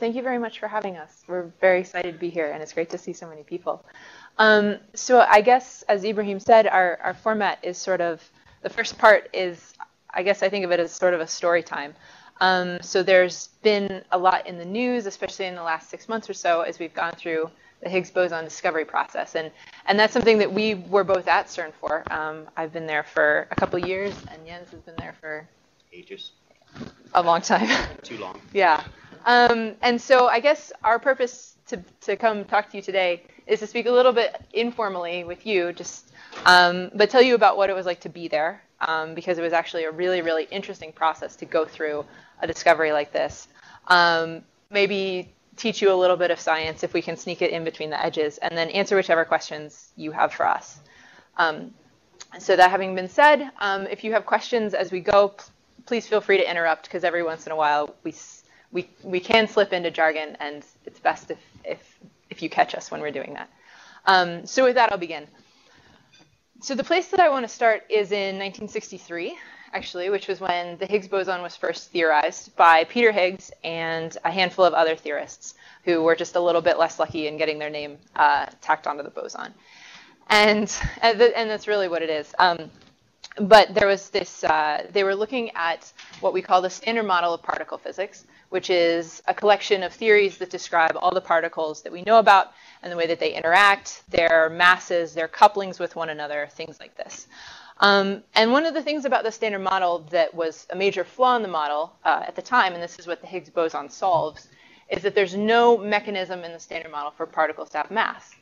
Thank you very much for having us. We're very excited to be here, and it's great to see so many people. So I guess, as Ibrahim said, our format is sort of, the first part is, I guess I think of it as sort of a story time. So there's been a lot in the news, especially in the last 6 months or so, as we've gone through the Higgs boson discovery process. And that's something that we were both at CERN for. I've been there for a couple of years, and Jens has been there for ages. A long time. Too long. Yeah. And so I guess our purpose to come talk to you today is to speak a little bit informally with you, just but tell you about what it was like to be there, because it was actually a really, really interesting process to go through a discovery like this. Maybe teach you a little bit of science if we can sneak it in between the edges, and then answer whichever questions you have for us. So that having been said, if you have questions as we go, please feel free to interrupt, because every once in a while we can slip into jargon, and it's best if you catch us when we're doing that. So with that, I'll begin. So the place that I want to start is in 1963, actually, which was when the Higgs boson was first theorized by Peter Higgs and a handful of other theorists who were just a little bit less lucky in getting their name tacked onto the boson. And that's really what it is. But there was this, they were looking at what we call the standard model of particle physics, which is a collection of theories that describe all the particles that we know about and the way that they interact, their masses, their couplings with one another, things like this. And one of the things about the standard model that was a major flaw in the model at the time, and this is what the Higgs boson solves, is that there's no mechanism in the standard model for particles to have mass.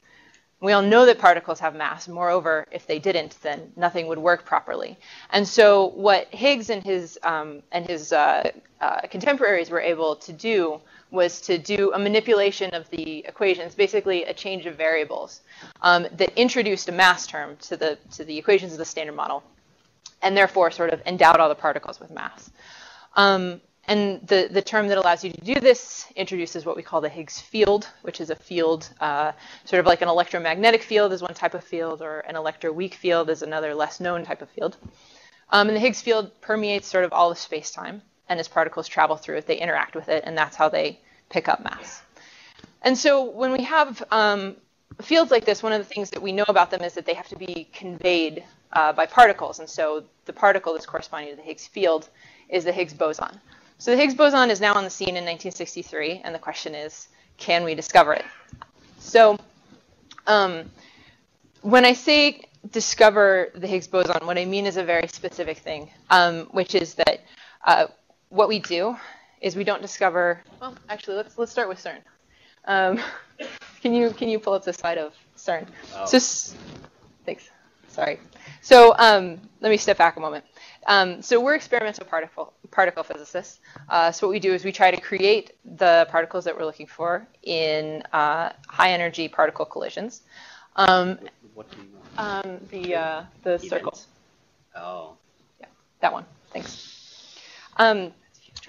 We all know that particles have mass. Moreover, if they didn't, then nothing would work properly. And so what Higgs and his contemporaries were able to do was to do a manipulation of the equations, basically a change of variables, that introduced a mass term to the equations of the standard model, and therefore sort of endowed all the particles with mass. And the term that allows you to do this introduces what we call the Higgs field, which is a field sort of like an electromagnetic field is one type of field, or an electroweak field is another less known type of field. And the Higgs field permeates sort of all of space-time, and as particles travel through it, they interact with it, and that's how they pick up mass. And so when we have fields like this, one of the things that we know about them is that they have to be conveyed by particles, and so the particle that's corresponding to the Higgs field is the Higgs boson. So the Higgs boson is now on the scene in 1963, and the question is, can we discover it? So when I say discover the Higgs boson, what I mean is a very specific thing, which is that what we do is we don't discover. Well, actually, let's start with CERN. Can you pull up the slide of CERN? Oh. So thanks. Sorry. So let me step back a moment. So we're experimental particle physicists. So what we do is we try to create the particles that we're looking for in high-energy particle collisions. What do you mean? The circle. Oh. Yeah, that one. Thanks.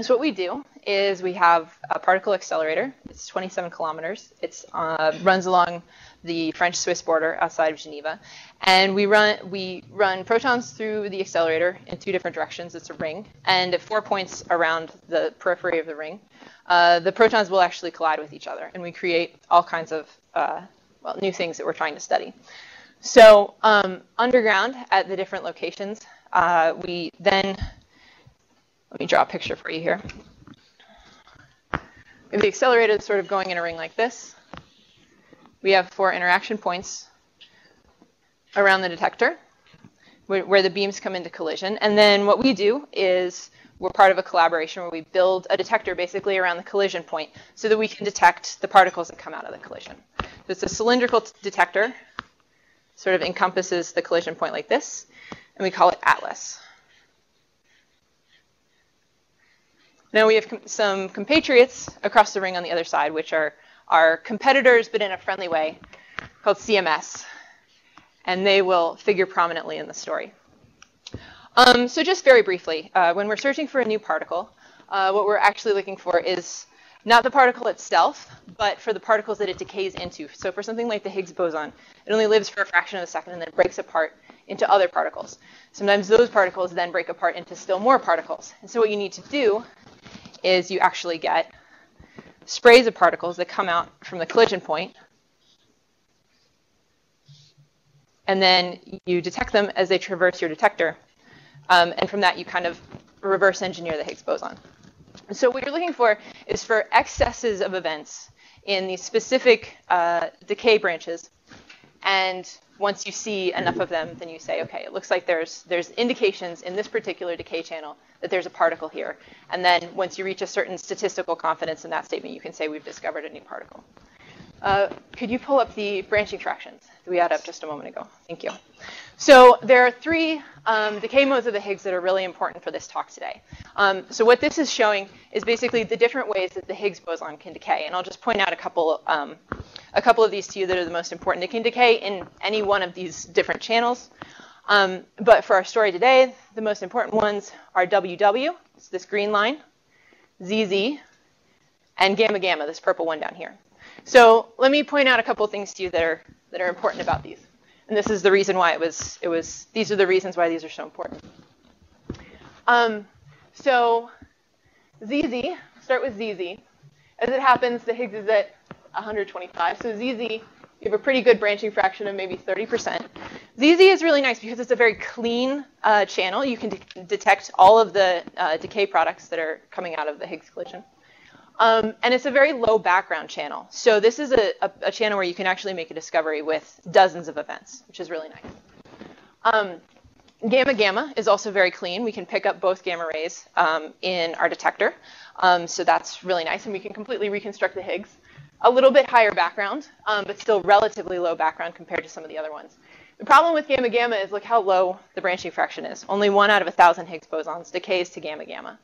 So what we do is we have a particle accelerator. It's 27 kilometers. It runs along the French-Swiss border outside of Geneva. And we run protons through the accelerator in two different directions. It's a ring. And at 4 points around the periphery of the ring, the protons will actually collide with each other. And we create all kinds of new things that we're trying to study. So underground at the different locations, we then, let me draw a picture for you here. If the accelerator is sort of going in a ring like this, we have 4 interaction points around the detector where the beams come into collision. And then what we do is we're part of a collaboration where we build a detector basically around the collision point so that we can detect the particles that come out of the collision. So it's a cylindrical detector, sort of encompasses the collision point like this, and we call it ATLAS. Now we have some compatriots across the ring on the other side, which are our competitors, but in a friendly way, called CMS. And they will figure prominently in the story. So just very briefly, when we're searching for a new particle, what we're actually looking for is not the particle itself, but for the particles that it decays into. So for something like the Higgs boson, it only lives for a fraction of a second and then breaks apart into other particles. Sometimes those particles then break apart into still more particles. And so what you need to do is you actually get sprays of particles that come out from the collision point. And then you detect them as they traverse your detector. And from that, you kind of reverse engineer the Higgs boson. So what you're looking for is for excesses of events in these specific decay branches. And once you see enough of them, then you say, OK, it looks like there's indications in this particular decay channel that there's a particle here. And then once you reach a certain statistical confidence in that statement, you can say we've discovered a new particle. Could you pull up the branching fractions that we had up just a moment ago? Thank you. So there are three decay modes of the Higgs that are really important for this talk today. So what this is showing is basically the different ways that the Higgs boson can decay. And I'll just point out a couple of these to you that are the most important. It can decay in any one of these different channels. But for our story today, the most important ones are WW, it's this green line, ZZ, and gamma gamma, this purple one down here. So let me point out a couple of things to you that are important about these. And this is the reason why these are the reasons why these are so important. So ZZ, start with ZZ. As it happens, the Higgs is at 125. So ZZ, you have a pretty good branching fraction of maybe 30%. ZZ is really nice because it's a very clean channel. You can detect all of the decay products that are coming out of the Higgs collision. And it's a very low background channel. So this is a channel where you can actually make a discovery with dozens of events, which is really nice. Gamma gamma is also very clean. We can pick up both gamma rays in our detector. So that's really nice. And we can completely reconstruct the Higgs. A little bit higher background, but still relatively low background compared to some of the other ones. The problem with gamma gamma is look how low the branching fraction is. Only 1 out of 1,000 Higgs bosons decays to gamma gamma.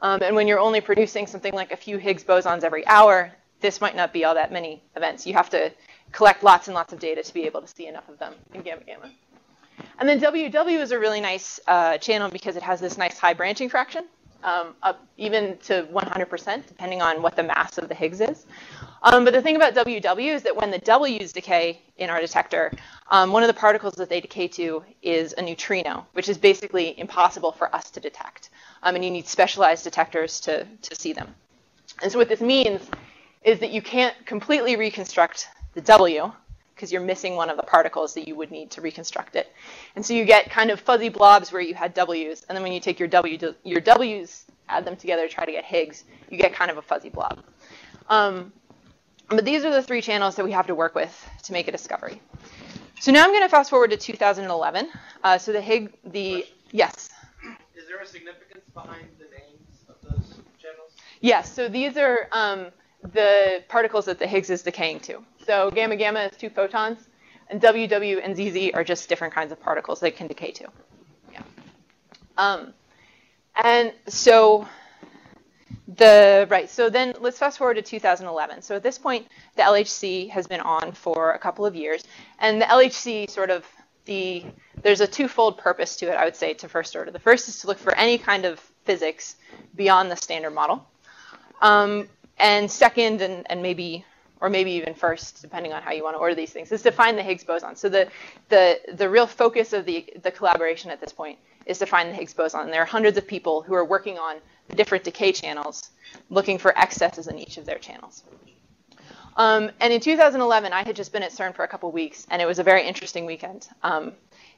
And when you're only producing something like a few Higgs bosons every hour, this might not be all that many events. You have to collect lots and lots of data to be able to see enough of them in gamma gamma. And then WW is a really nice channel because it has this nice high branching fraction, up even to 100%, depending on what the mass of the Higgs is. But the thing about WW is that when the W's decay in our detector, one of the particles that they decay to is a neutrino, which is basically impossible for us to detect. And you need specialized detectors to see them. And so what this means is that you can't completely reconstruct the W because you're missing one of the particles that you would need to reconstruct it. And so you get kind of fuzzy blobs where you had W's. And then when you take your W's, add them together, try to get Higgs, you get kind of a fuzzy blob. But these are the three channels that we have to work with to make a discovery. So now I'm going to fast forward to 2011. So the Higgs, yes? Is there a significance behind the names of those channels? Yes. So these are the particles that the Higgs is decaying to. So gamma gamma is 2 photons, and WW and ZZ are just different kinds of particles they can decay to. Yeah. And so so then let's fast forward to 2011. So at this point, the LHC has been on for a couple of years. And the LHC there's a twofold purpose to it, I would say, to first order. The first is to look for any kind of physics beyond the standard model. And second, or maybe even first, depending on how you want to order these things, is to find the Higgs boson. So the real focus of the collaboration at this point is to find the Higgs boson. And there are hundreds of people who are working on the different decay channels, looking for excesses in each of their channels. And in 2011, I had just been at CERN for a couple weeks, and it was a very interesting weekend.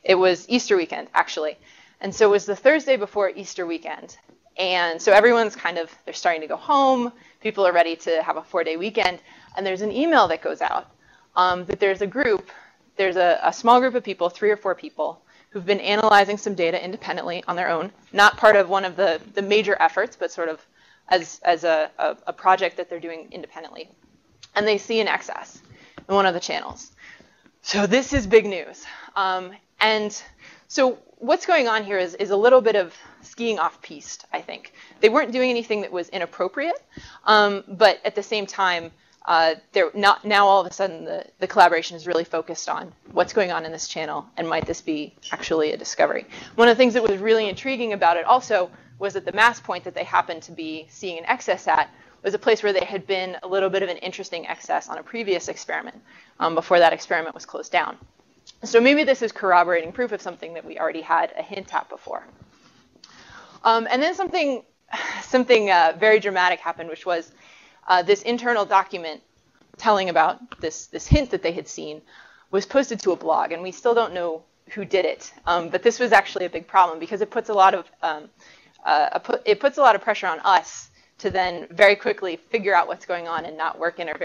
It was Easter weekend, actually. And so it was the Thursday before Easter weekend. And so everyone's they're starting to go home. People are ready to have a 4-day weekend. And there's an email that goes out that there's a small group of people, 3 or 4 people, who've been analyzing some data independently on their own, not part of one of the major efforts, but sort of as a project that they're doing independently. And they see an excess in one of the channels. So this is big news. And so what's going on here is a little bit of skiing off-piste, I think. They weren't doing anything that was inappropriate, but at the same time, now all of a sudden the collaboration is really focused on what's going on in this channel and might this be actually a discovery. One of the things that was really intriguing about it also was that the mass point that they happened to be seeing an excess at was a place where there had been a little bit of an interesting excess on a previous experiment before that experiment was closed down. So maybe this is corroborating proof of something that we already had a hint at before. And then something very dramatic happened, which was this internal document telling about this hint that they had seen was posted to a blog, and we still don't know who did it. But this was actually a big problem because it puts a lot of pressure on us to then very quickly figure out what's going on and not work in our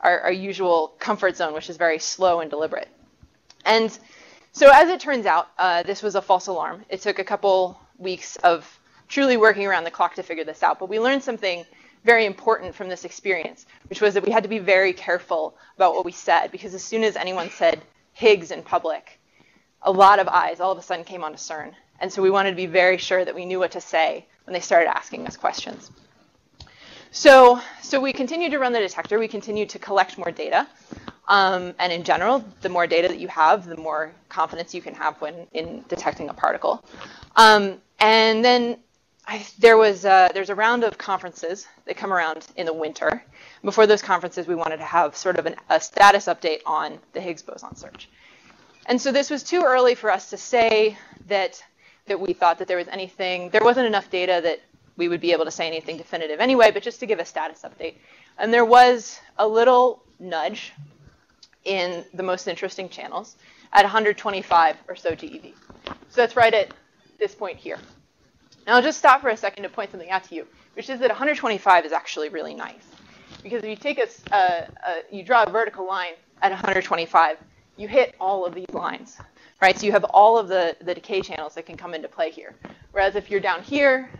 our usual comfort zone, which is very slow and deliberate. And so as it turns out, this was a false alarm. It took a couple weeks of truly working around the clock to figure this out, but we learned something very important from this experience, which was that we had to be very careful about what we said, because as soon as anyone said Higgs in public, a lot of eyes all of a sudden came onto CERN. And so we wanted to be very sure that we knew what to say when they started asking us questions. So we continued to run the detector. We continued to collect more data. And in general, the more data that you have, the more confidence you can have when in detecting a particle. And then there's a round of conferences that come around in the winter. Before those conferences, we wanted to have sort of a status update on the Higgs boson search. And so this was too early for us to say that we thought that there was anything. There wasn't enough data that we would be able to say anything definitive anyway, but just to give a status update. And there was a little nudge in the most interesting channels at 125 or so GeV. So that's right at this point here. Now I'll just stop for a second to point something out to you, which is that 125 is actually really nice. Because if you take you draw a vertical line at 125, you hit all of these lines. Right, so you have all of the decay channels that can come into play here. Whereas if you're down here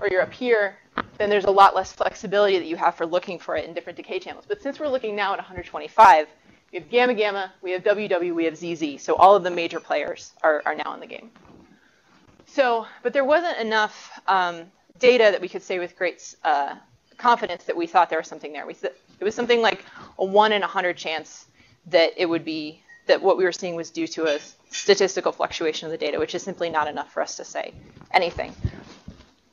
or you're up here, then there's a lot less flexibility that you have for looking for it in different decay channels. But since we're looking now at 125, we have gamma gamma, we have WW, we have ZZ. So all of the major players are now in the game. So, but there wasn't enough data that we could say with great confidence that we thought there was something there. It was something like a 1 in 100 chance that it would be that what we were seeing was due to a statistical fluctuation of the data, which is simply not enough for us to say anything.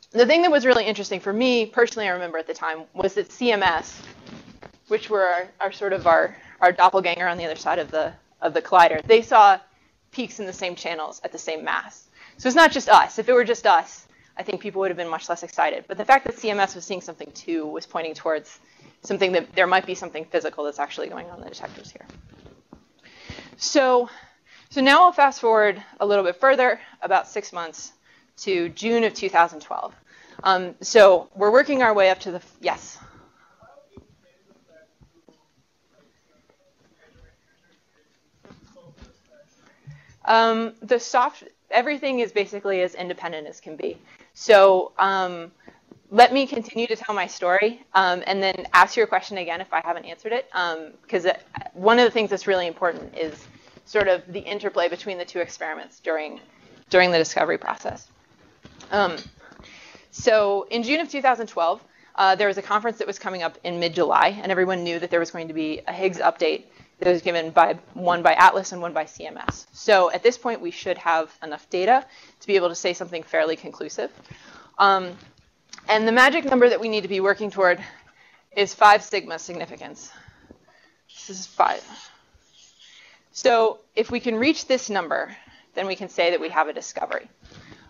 The thing that was really interesting for me, personally, I remember at the time, was that CMS, which were our doppelganger on the other side of the collider, they saw peaks in the same channels at the same mass. So it's not just us. If it were just us, I think people would have been much less excited. But the fact that CMS was seeing something too was pointing towards something that there might be something physical that's actually going on in the detectors here. So now I'll fast forward a little bit further, about 6 months, to June of 2012. So we're working our way up to the, yes? Everything is basically as independent as can be. So let me continue to tell my story and then ask your question again if I haven't answered it. Because one of the things that's really important is sort of the interplay between the two experiments during the discovery process. So in June of 2012, there was a conference that was coming up in mid-July, and everyone knew that there was going to be a Higgs update that was given by one by ATLAS and one by CMS. So at this point, we should have enough data to be able to say something fairly conclusive. And the magic number that we need to be working toward is 5 sigma significance. This is 5. So if we can reach this number, then we can say that we have a discovery.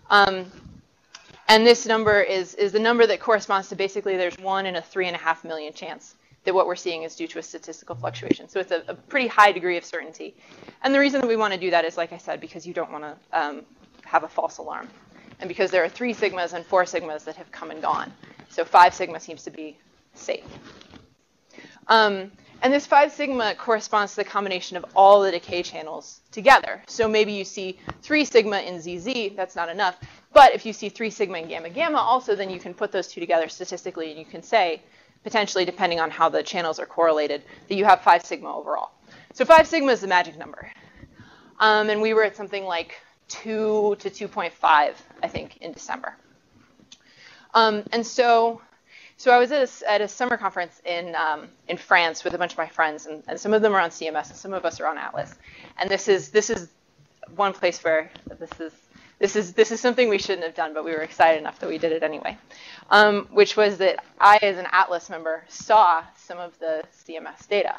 And this number is the number that corresponds to basically there's 1 in a 3.5 million chance that what we're seeing is due to a statistical fluctuation. So it's a pretty high degree of certainty. And the reason that we want to do that is, like I said, because you don't want to have a false alarm. And because there are 3 sigmas and 4 sigmas that have come and gone. So 5 sigma seems to be safe. And this 5 sigma corresponds to the combination of all the decay channels together. So maybe you see 3 sigma in ZZ, that's not enough. But if you see 3 sigma in gamma gamma also, then you can put those two together statistically, and you can say, potentially depending on how the channels are correlated, that you have 5 sigma overall. So 5 sigma is the magic number. And we were at something like 2 to 2.5, I think, in December. And so I was at a summer conference in France with a bunch of my friends, and some of them are on CMS, and some of us are on ATLAS. And this is one place where this is something we shouldn't have done, but we were excited enough that we did it anyway. Which was that I, as an ATLAS member, saw some of the CMS data.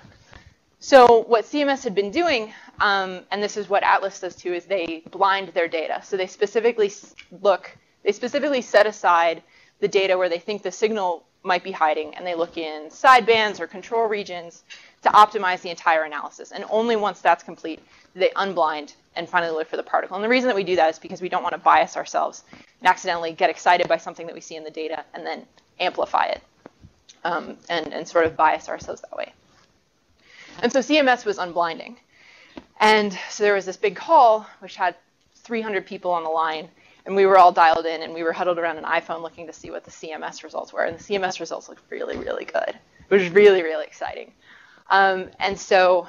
So what CMS had been doing, and this is what ATLAS does too, is they blind their data. So they specifically set aside the data where they think the signal might be hiding, and they look in sidebands or control regions to optimize the entire analysis. And only once that's complete do they unblind and finally look for the particle. And the reason that we do that is because we don't want to bias ourselves and accidentally get excited by something that we see in the data and then amplify it and sort of bias ourselves that way. And so CMS was unblinding. And so there was this big call, which had 300 people on the line, and we were all dialed in, and we were huddled around an iPhone looking to see what the CMS results were. And the CMS results looked really, really good. It was really, really exciting. And so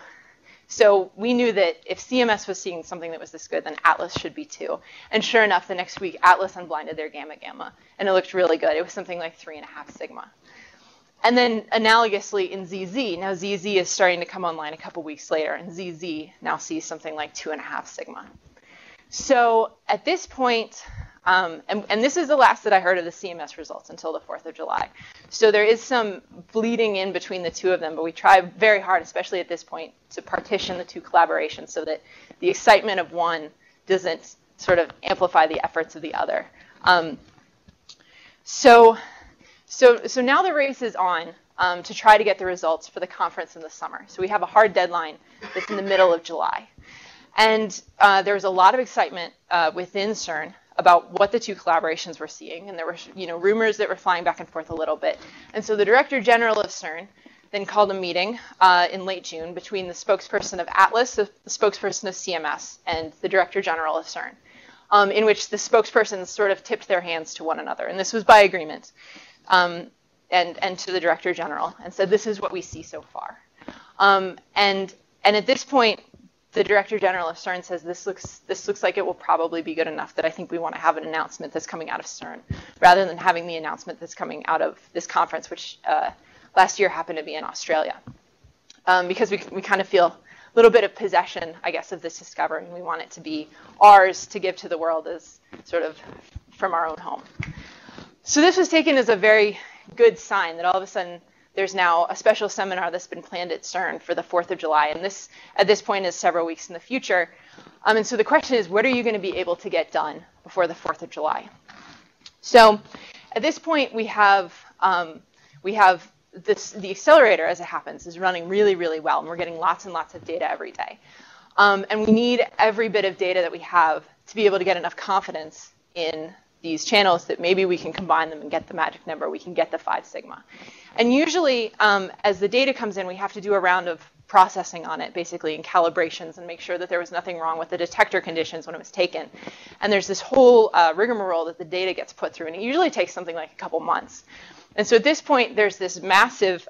we knew that if CMS was seeing something that was this good, then ATLAS should be too. And sure enough, the next week, ATLAS unblinded their gamma gamma, and it looked really good. It was something like 3.5 sigma. And then analogously in ZZ, now ZZ is starting to come online a couple weeks later, and ZZ now sees something like 2.5 sigma. So at this point, and this is the last that I heard of the CMS results until the 4th of July. So there is some bleeding in between the two of them, but we try very hard, especially at this point, to partition the two collaborations so that the excitement of one doesn't sort of amplify the efforts of the other. So now the race is on to try to get the results for the conference in the summer. So we have a hard deadline that's in the middle of July. And there was a lot of excitement within CERN about what the two collaborations were seeing. And there were rumors that were flying back and forth a little bit. And so the Director General of CERN then called a meeting in late June between the spokesperson of ATLAS, the spokesperson of CMS, and the Director General of CERN, in which the spokespersons sort of tipped their hands to one another. And this was by agreement and to the Director General and said, this is what we see so far. And at this point, the Director General of CERN says, this looks like it will probably be good enough that I think we want to have an announcement that's coming out of CERN, rather than having the announcement that's coming out of this conference, which last year happened to be in Australia. Because we kind of feel a little bit of possession, I guess, of this discovery, and we want it to be ours to give to the world as sort of from our own home. So this was taken as a very good sign that all of a sudden, there's now a special seminar that's been planned at CERN for the 4th of July. And this, at this point, is several weeks in the future. And so the question is, what are you going to be able to get done before the 4th of July? So at this point, we have this, the accelerator, as it happens, is running really, really well. And we're getting lots and lots of data every day. And we need every bit of data that we have to be able to get enough confidence in these channels that maybe we can combine them and get the magic number. We can get the 5 sigma. And usually, as the data comes in, we have to do a round of processing on it, basically, and calibrations, and make sure that there was nothing wrong with the detector conditions when it was taken. And there's this whole rigmarole that the data gets put through, and it usually takes something like a couple months. And so at this point, there's this massive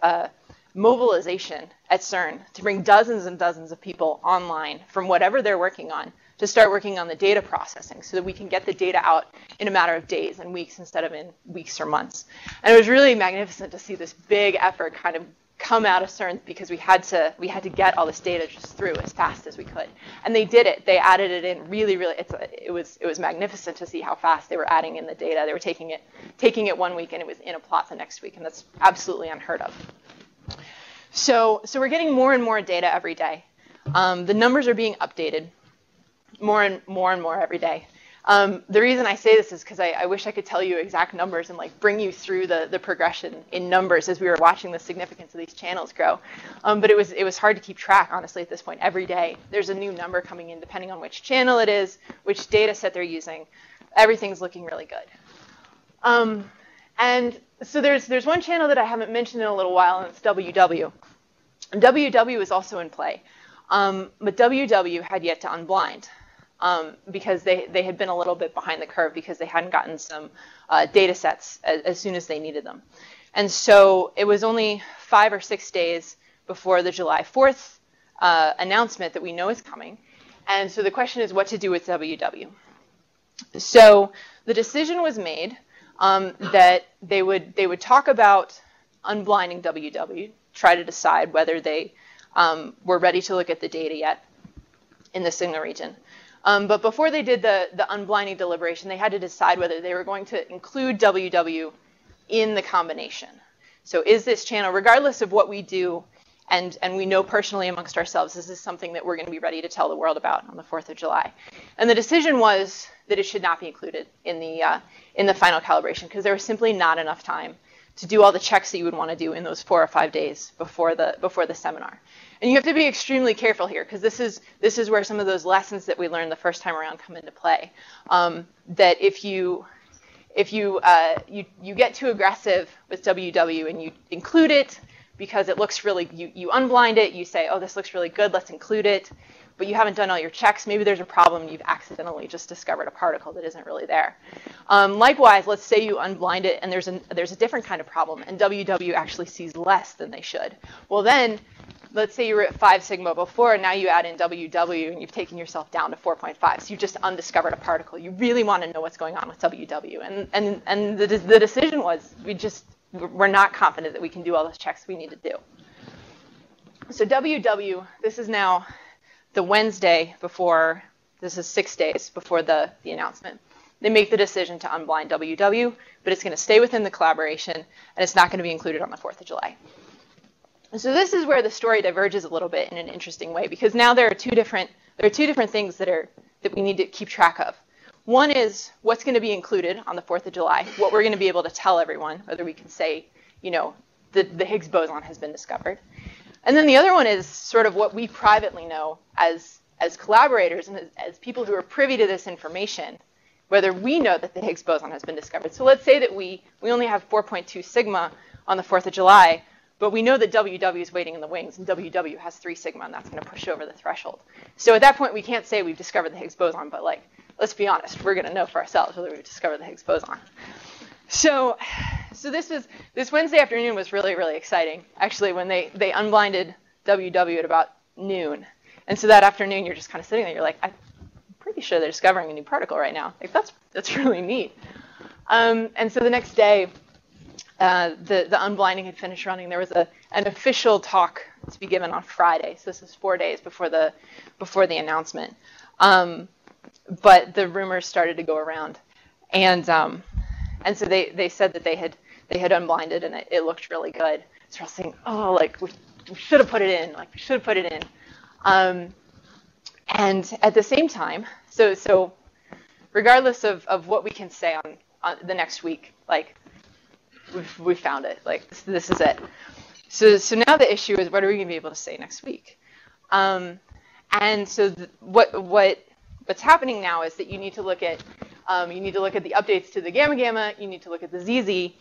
mobilization at CERN to bring dozens and dozens of people online from whatever they're working on to start working on the data processing so that we can get the data out in a matter of days and weeks instead of in weeks or months. And it was really magnificent to see this big effort kind of come out of CERN because we had to get all this data just through as fast as we could. And they did it. They added it in really, really, it was magnificent to see how fast they were adding in the data. They were taking it one week and it was in a plot the next week, and that's absolutely unheard of. So we're getting more and more data every day. The numbers are being updated more and more and more every day. The reason I say this is because I wish I could tell you exact numbers and like bring you through the progression in numbers as we were watching the significance of these channels grow. But it was hard to keep track, honestly, at this point. Every day, there's a new number coming in depending on which channel it is, which data set they're using. Everything's looking really good. And so there's one channel that I haven't mentioned in a little while, and it's WW. And WW is also in play. But WW had yet to unblind because they had been a little bit behind the curve because they hadn't gotten some data sets as soon as they needed them. And so it was only 5 or 6 days before the July 4th announcement that we know is coming. And so the question is what to do with WW. So the decision was made that they would talk about unblinding WW, try to decide whether they were ready to look at the data yet in the signal region. But before they did the unblinding deliberation, they had to decide whether they were going to include WW in the combination. So is this channel, regardless of what we do, and we know personally amongst ourselves, this is something that we're going to be ready to tell the world about on the 4th of July. And the decision was that it should not be included in the final calibration because there was simply not enough time to do all the checks that you would want to do in those 4 or 5 days before the seminar. And you have to be extremely careful here, because this is where some of those lessons that we learned the first time around come into play. That if you get too aggressive with WW and you include it because it looks really, you unblind it, you say, oh, this looks really good, let's include it, but you haven't done all your checks, maybe there's a problem, you've accidentally just discovered a particle that isn't really there. Likewise, let's say you unblind it and there's a different kind of problem, and WW actually sees less than they should. Well then, let's say you were at 5 sigma before, and now you add in WW and you've taken yourself down to 4.5, so you've just undiscovered a particle. You really want to know what's going on with WW. And the decision was, we're not confident that we can do all those checks we need to do. So WW, this is now the Wednesday before, this is 6 days before the announcement. They make the decision to unblind WW, but it's going to stay within the collaboration, and it's not going to be included on the 4th of July. And so this is where the story diverges a little bit in an interesting way, because now there are two different things that we need to keep track of. One is what's going to be included on the 4th of July, what we're going to be able to tell everyone, whether we can say, you know, the Higgs boson has been discovered. And then the other one is sort of what we privately know as collaborators and as people who are privy to this information, whether we know that the Higgs boson has been discovered. So let's say that we only have 4.2 sigma on the 4th of July, but we know that WW is waiting in the wings, and WW has 3 sigma, and that's going to push over the threshold. So at that point, we can't say we've discovered the Higgs boson, but like, let's be honest, we're going to know for ourselves whether we've discovered the Higgs boson. So this Wednesday afternoon was really, really exciting, actually, when they unblinded WW at about noon. And so that afternoon, you're just kind of sitting there. You're like, I'm pretty sure they're discovering a new particle right now. Like, that's really neat. And so the next day, the unblinding had finished running. There was an official talk to be given on Friday. So this is 4 days before the announcement. But the rumors started to go around. And so they said that they had unblinded, and it looked really good. So I was saying, oh, like, we should have put it in. Like, we should have put it in. And at the same time, so regardless of what we can say on the next week, like, we found it. Like, this is it. So now the issue is, what are we going to be able to say next week? And so what's happening now is that you need to look at the updates to the gamma gamma. You need to look at the ZZ.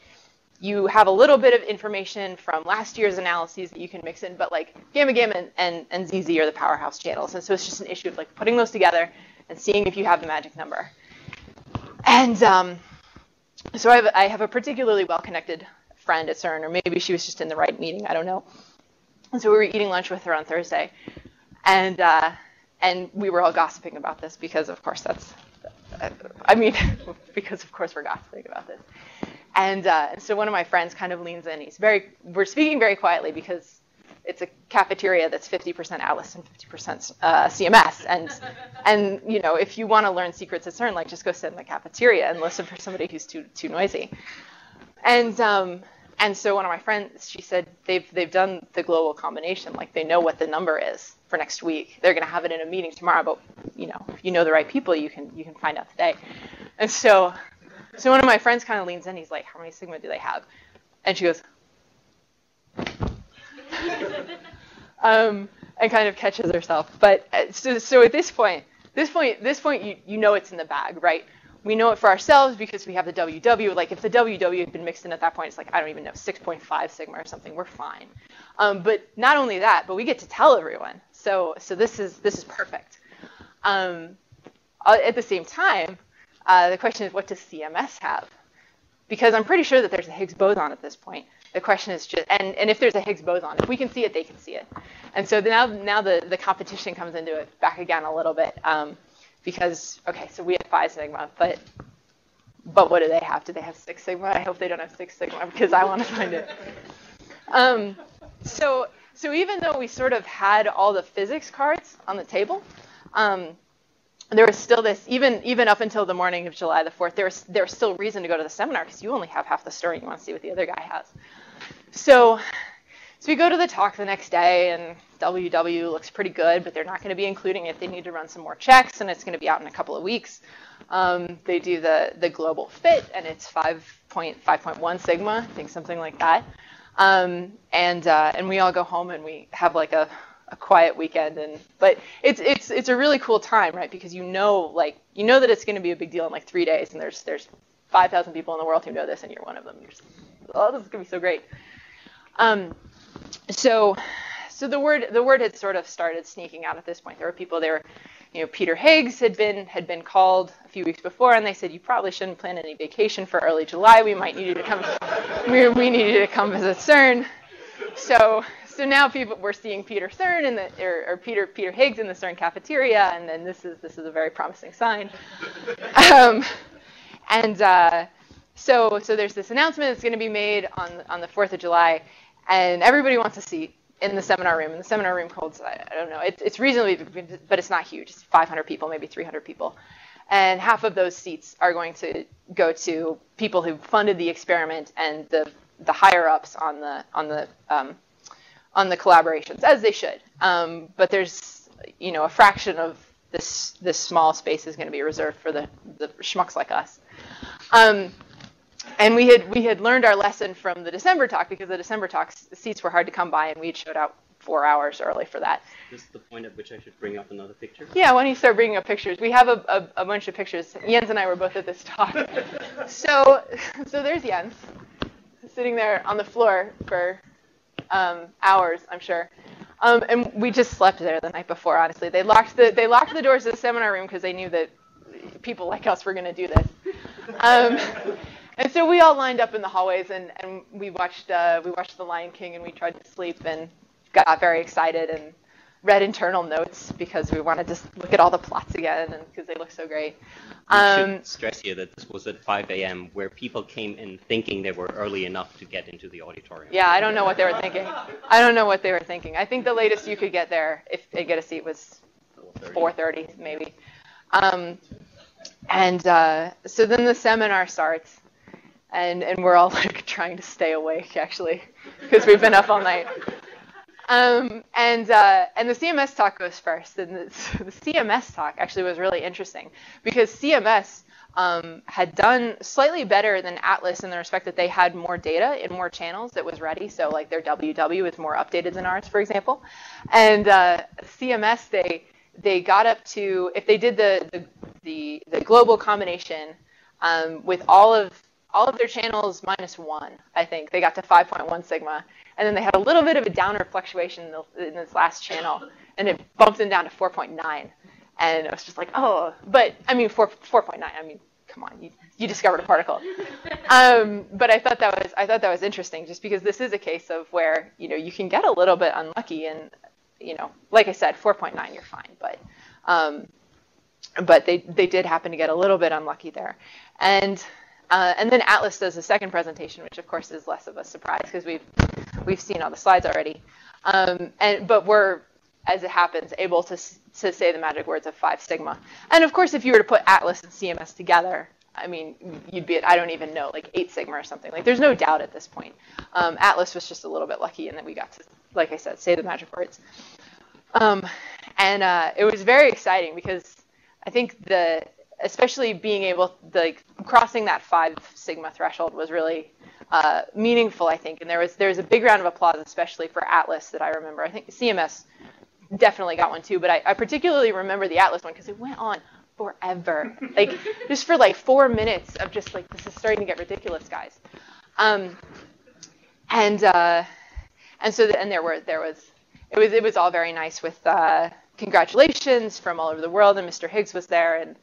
You have a little bit of information from last year's analyses that you can mix in, but like gamma gamma and ZZ are the powerhouse channels, and so it's just an issue of like putting those together and seeing if you have the magic number. And so I have a particularly well-connected friend at CERN, or maybe she was just in the right meeting, I don't know. And so we were eating lunch with her on Thursday, and we were all gossiping about this because, of course, because of course we're gossiping about this. And so one of my friends kind of leans in. We're speaking very quietly because it's a cafeteria that's 50% ALICE and 50% CMS. And you know, if you want to learn secrets at CERN, like, just go sit in the cafeteria and listen for somebody who's too noisy. And so one of my friends, she said they've done the global combination. Like, they know what the number is for next week. They're going to have it in a meeting tomorrow. But you know, if you know the right people, you can find out today. And so one of my friends kind of leans in. He's like, "How many sigma do they have?" And she goes. And kind of catches herself. But so at this point, you know it's in the bag, right? We know it for ourselves because we have the WW. Like, if the WW had been mixed in at that point, it's like, I don't even know, 6.5 sigma or something. We're fine. But not only that, but we get to tell everyone. So this is perfect. At the same time, the question is, what does CMS have? Because I'm pretty sure that there's a Higgs boson at this point. The question is just, and if there's a Higgs boson, if we can see it, they can see it. And so now the competition comes into it back again a little bit, because, okay, so we have 5 sigma, but what do they have? Do they have 6 sigma? I hope they don't have 6 sigma, because I want to find it. So even though we sort of had all the physics cards on the table, there was still this, even up until the morning of July the 4th, there was still reason to go to the seminar, because you only have half the story, and you want to see what the other guy has. So we go to the talk the next day, and WW looks pretty good, but they're not going to be including it. They need to run some more checks, and it's going to be out in a couple of weeks. They do the global fit, and it's 5.1 sigma, I think, something like that. And we all go home and we have like a quiet weekend, but it's a really cool time, right? Because you know that it's going to be a big deal in like 3 days, and there's 5,000 people in the world who know this, and you're one of them. You're just, oh, this is going to be so great. So the word had sort of started sneaking out at this point. There were people, Peter Higgs had been called a few weeks before, and they said, you probably shouldn't plan any vacation for early July. We might need you to come. we need you to come visit CERN. So now we're seeing Peter Higgs in the CERN cafeteria, and then this is a very promising sign. So there's this announcement that's going to be made on the 4th of July, and everybody wants to see in the seminar room. And the seminar room holds, I don't know, it's reasonably, but it's not huge. It's 500 people, maybe 300 people. And half of those seats are going to go to people who funded the experiment and the higher-ups on the collaborations, as they should. But there's, a fraction of this small space is going to be reserved for the schmucks like us. And we had learned our lesson from the December talk, because the December talk seats were hard to come by, and we showed out 4 hours early for that. This is the point at which I should bring up another picture. Yeah, why don't you start bringing up pictures? We have a bunch of pictures. Jens and I were both at this talk. So there's Jens sitting there on the floor for hours, I'm sure. And we just slept there the night before. Honestly, they locked the doors of the seminar room because they knew that people like us were going to do this. And so we all lined up in the hallways, and we watched The Lion King, and we tried to sleep and got very excited and read internal notes because we wanted to look at all the plots again, and because they look so great. I should stress here that this was at 5 a.m. where people came in thinking they were early enough to get into the auditorium. Yeah, I don't know what they were thinking. I think the latest you could get there if they get a seat was 4:30 maybe. So then the seminar starts, and we're all like trying to stay awake, actually, because we've been up all night. And the CMS talk goes first, and the CMS talk actually was really interesting, because CMS had done slightly better than ATLAS in the respect that they had more data in more channels that was ready. So like their WW is more updated than ours, for example. And CMS, they got up to, if they did the global combination with all of their channels minus one, I think they got to 5.1 sigma, and then they had a little bit of a downward fluctuation in this last channel, and it bumped them down to 4.9, and I was just like, oh, but I mean 4.9, I mean, come on, you discovered a particle. But I thought that was interesting, just because this is a case of where you can get a little bit unlucky, and like I said, 4.9, you're fine, but they did happen to get a little bit unlucky there, and then ATLAS does the second presentation, which of course is less of a surprise because we've seen all the slides already. But we're, as it happens, able to say the magic words of 5 sigma. And of course, if you were to put ATLAS and CMS together, I mean, you'd be at, I don't even know, like 8 sigma or something. Like, there's no doubt at this point. ATLAS was just a little bit lucky in that we got to, like I said, say the magic words. It was very exciting because I think especially being able, like, crossing that 5 sigma threshold was really meaningful, I think. And there was a big round of applause, especially for ATLAS, that I remember. I think CMS definitely got one too, but I particularly remember the ATLAS one because it went on forever, like just for like 4 minutes of just like, this is starting to get ridiculous, guys. It was all very nice with congratulations from all over the world, and Mr. Higgs was there, and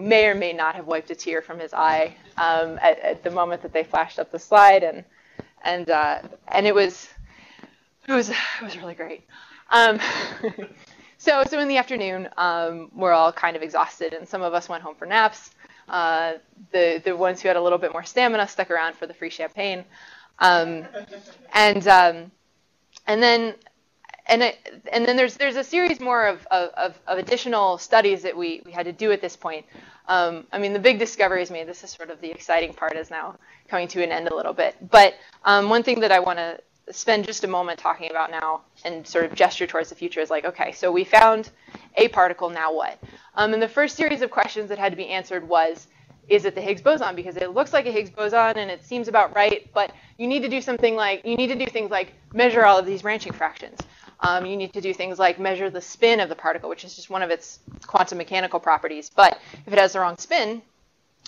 may or may not have wiped a tear from his eye at the moment that they flashed up the slide, and it was really great. So in the afternoon, we're all kind of exhausted, and some of us went home for naps. The ones who had a little bit more stamina stuck around for the free champagne, and then there's a series more of additional studies that we had to do at this point. I mean, the big discovery is made. This is sort of the exciting part, is now coming to an end a little bit. But one thing that I want to spend just a moment talking about now and sort of gesture towards the future is like, okay, so we found a particle, now what? And the first series of questions that had to be answered was, is it the Higgs boson? Because it looks like a Higgs boson and it seems about right, but you need to do something like, you need to do things like measure all of these branching fractions. You need to do things like measure the spin of the particle, which is just one of its quantum mechanical properties. But if it has the wrong spin,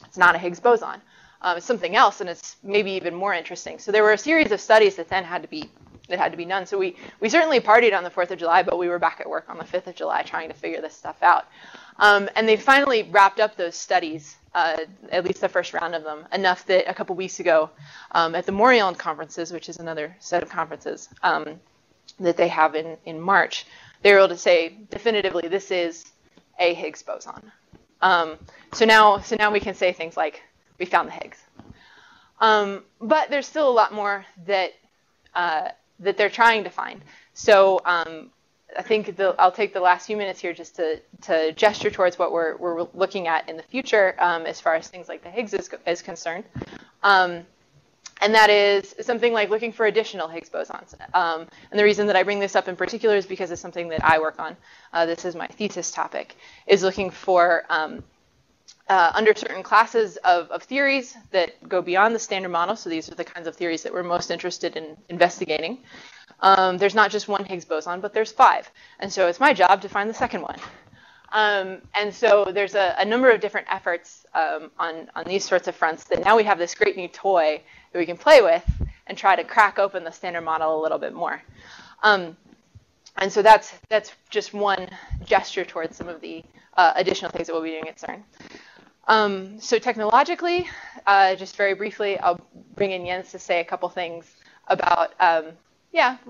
it's not a Higgs boson. It's something else, and it's maybe even more interesting. So there were a series of studies that then had to be done. So we certainly partied on the 4th of July, but we were back at work on the 5th of July trying to figure this stuff out. And they finally wrapped up those studies, at least the first round of them, enough that a couple weeks ago at the Moriond conferences, which is another set of conferences, that they have in March, they were able to say definitively this is a Higgs boson. So now we can say things like we found the Higgs. But there's still a lot more that that they're trying to find. So I think I'll take the last few minutes here just to gesture towards what we're looking at in the future as far as things like the Higgs is concerned. And that is something like looking for additional Higgs bosons. And the reason that I bring this up in particular is because it's something that I work on. This is my thesis topic, is looking for, under certain classes of theories that go beyond the standard model. So these are the kinds of theories that we're most interested in investigating. There's not just one Higgs boson, but there's 5. And so it's my job to find the second one. And so there's a number of different efforts on these sorts of fronts that now we have this great new toy that we can play with and try to crack open the standard model a little bit more. And so that's just one gesture towards some of the additional things that we'll be doing at CERN. So technologically, just very briefly, I'll bring in Jens to say a couple things about,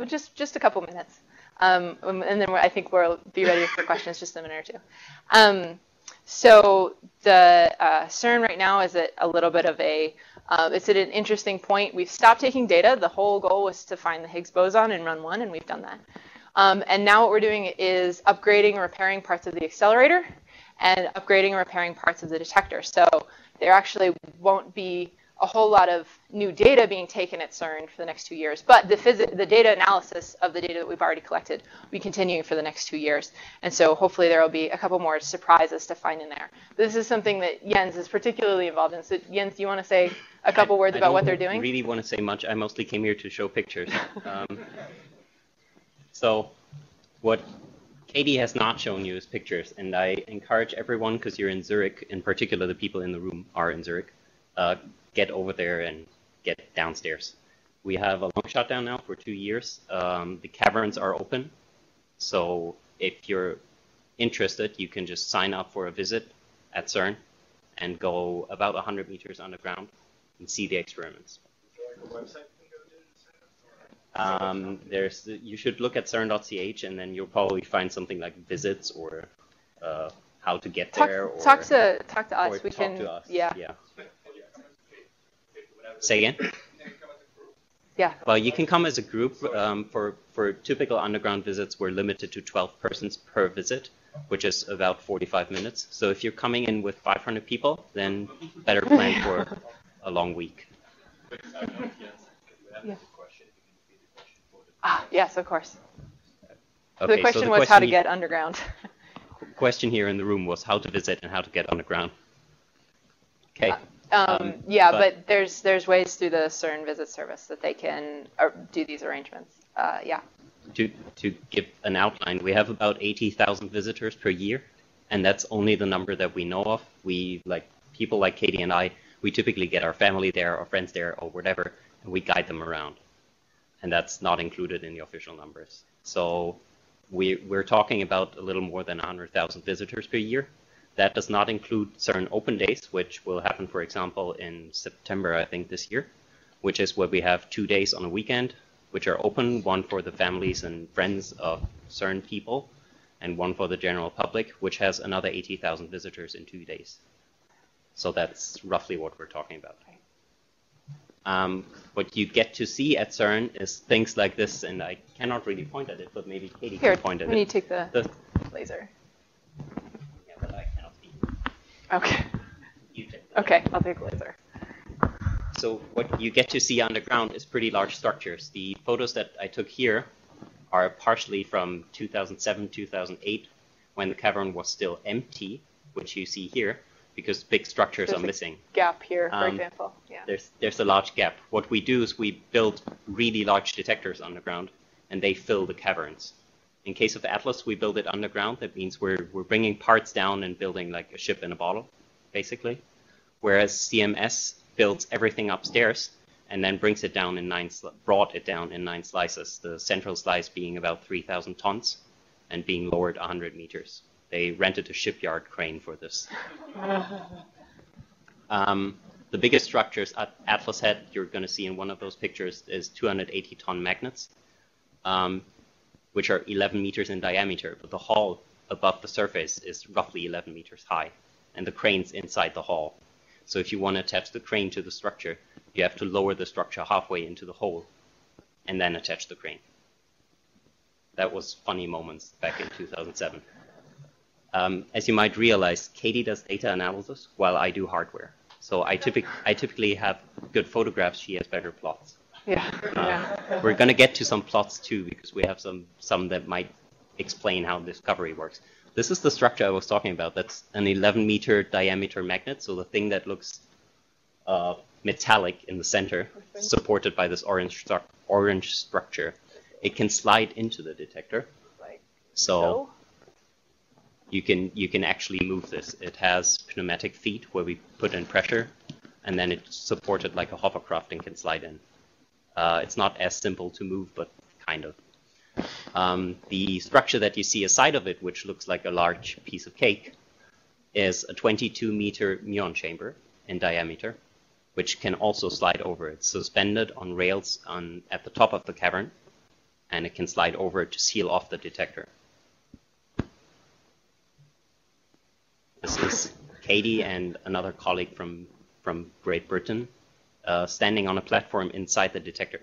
just a couple minutes. And then I think we'll be ready for questions just in a minute or two. So the CERN right now is at a little bit of a, it's at an interesting point. We've stopped taking data. The whole goal was to find the Higgs boson in run 1, and we've done that. And now what we're doing is upgrading and repairing parts of the accelerator and upgrading and repairing parts of the detector. So there actually won't be a whole lot of new data being taken at CERN for the next 2 years, but the data analysis of the data that we've already collected will be continuing for the next 2 years. And so hopefully there will be a couple more surprises to find in there. This is something that Jens is particularly involved in. So Jens, do you want to say a couple words about what they're doing? I don't really want to say much. I mostly came here to show pictures. So what Katie has not shown you is pictures, and I encourage everyone, because you're in Zurich, in particular the people in the room are in Zurich, get over there and get downstairs. We have a long shutdown now for 2 years. The caverns are open. So if you're interested, you can just sign up for a visit at CERN and go about 100 meters underground and see the experiments. You should look at CERN.ch and then you'll probably find something like visits or how to get there. Or talk to us. Or we talk can, to us. Yeah. Say again? Yeah. Well, you can come as a group. For typical underground visits, we're limited to 12 persons per visit, which is about 45 minutes. So if you're coming in with 500 people, then better plan for a long week. Yeah. Yes, of course. Okay, so the question was how to get underground. The question here in the room was how to visit and how to get underground. Okay. But there's ways through the CERN visit service that they can do these arrangements. To give an outline, we have about 80,000 visitors per year, and that's only the number that we know of. We, like people like Katie and I, we typically get our family there, our friends there, or whatever, and we guide them around, and that's not included in the official numbers. So we're talking about a little more than 100,000 visitors per year. That does not include CERN open days, which will happen, for example, in September, I think, this year, which is where we have 2 days on a weekend, which are open, one for the families and friends of CERN people, and one for the general public, which has another 80,000 visitors in 2 days. So that's roughly what we're talking about. What you get to see at CERN is things like this, and I cannot really point at it, but maybe Katie can point at it. Here, let me take the laser. Okay. I'll take laser. So what you get to see underground is pretty large structures. The photos that I took here are partially from 2007, 2008, when the cavern was still empty, which you see here, because big structures are missing. Gap here, for example. Yeah. There's a large gap. What we do is we build really large detectors underground, and they fill the caverns. In case of ATLAS, we build it underground. That means we're bringing parts down and building like a ship in a bottle, basically. Whereas CMS builds everything upstairs and then brings it down in brought it down in nine slices. The central slice being about 3,000 tons and being lowered 100 meters. They rented a shipyard crane for this. The biggest structures at ATLAS had, you're going to see in one of those pictures, is 280-ton magnets, which are 11 meters in diameter. But the hull above the surface is roughly 11 meters high, and the crane's inside the hull. So if you want to attach the crane to the structure, you have to lower the structure halfway into the hole and then attach the crane. That was funny moments back in 2007. As you might realize, Katie does data analysis while I do hardware. So I typically have good photographs. She has better plots. Yeah. We're going to get to some plots too, because we have some that might explain how discovery works. This is the structure I was talking about. That's an 11-meter diameter magnet. So the thing that looks metallic in the center, supported by this orange structure, it can slide into the detector. Like so. You can actually move this. It has pneumatic feet where we put in pressure, and then it's supported like a hovercraft and can slide in. It's not as simple to move, but kind of. The structure that you see aside of it, which looks like a large piece of cake, is a 22-meter muon chamber in diameter, which can also slide over. It's suspended on rails at the top of the cavern, and it can slide over to seal off the detector. This is Katie and another colleague from Great Britain standing on a platform inside the detector.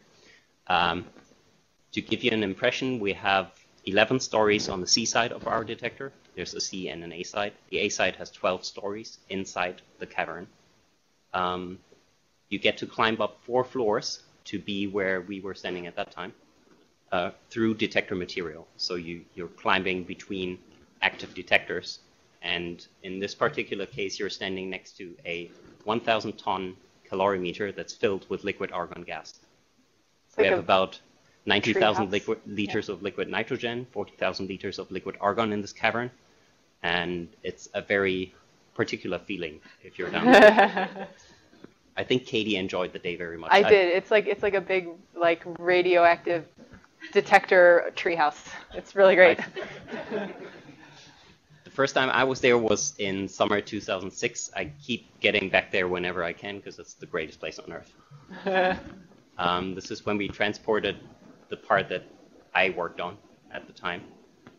To give you an impression, we have 11 stories on the C side of our detector. There's a C and an A side. The A side has 12 stories inside the cavern. You get to climb up 4 floors to be where we were standing at that time through detector material. So you're climbing between active detectors. And in this particular case, you're standing next to a 1,000-ton calorimeter that's filled with liquid argon gas. We have about 90,000 liters of liquid nitrogen, 40,000 liters of liquid argon in this cavern. And it's a very particular feeling if you're down there. I think Katie enjoyed the day very much. I did. It's like a big, like, radioactive detector treehouse. It's really great. First time I was there was in summer 2006. I keep getting back there whenever I can because it's the greatest place on Earth. This is when we transported the part that I worked on at the time.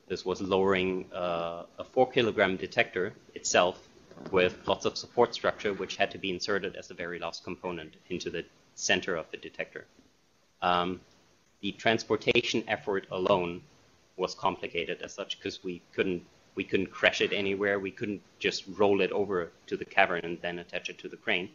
This was lowering a 4-kilogram detector itself with lots of support structure, which had to be inserted as the very last component into the center of the detector. The transportation effort alone was complicated as such because we couldn't crash it anywhere. We couldn't just roll it over to the cavern and then attach it to the crane,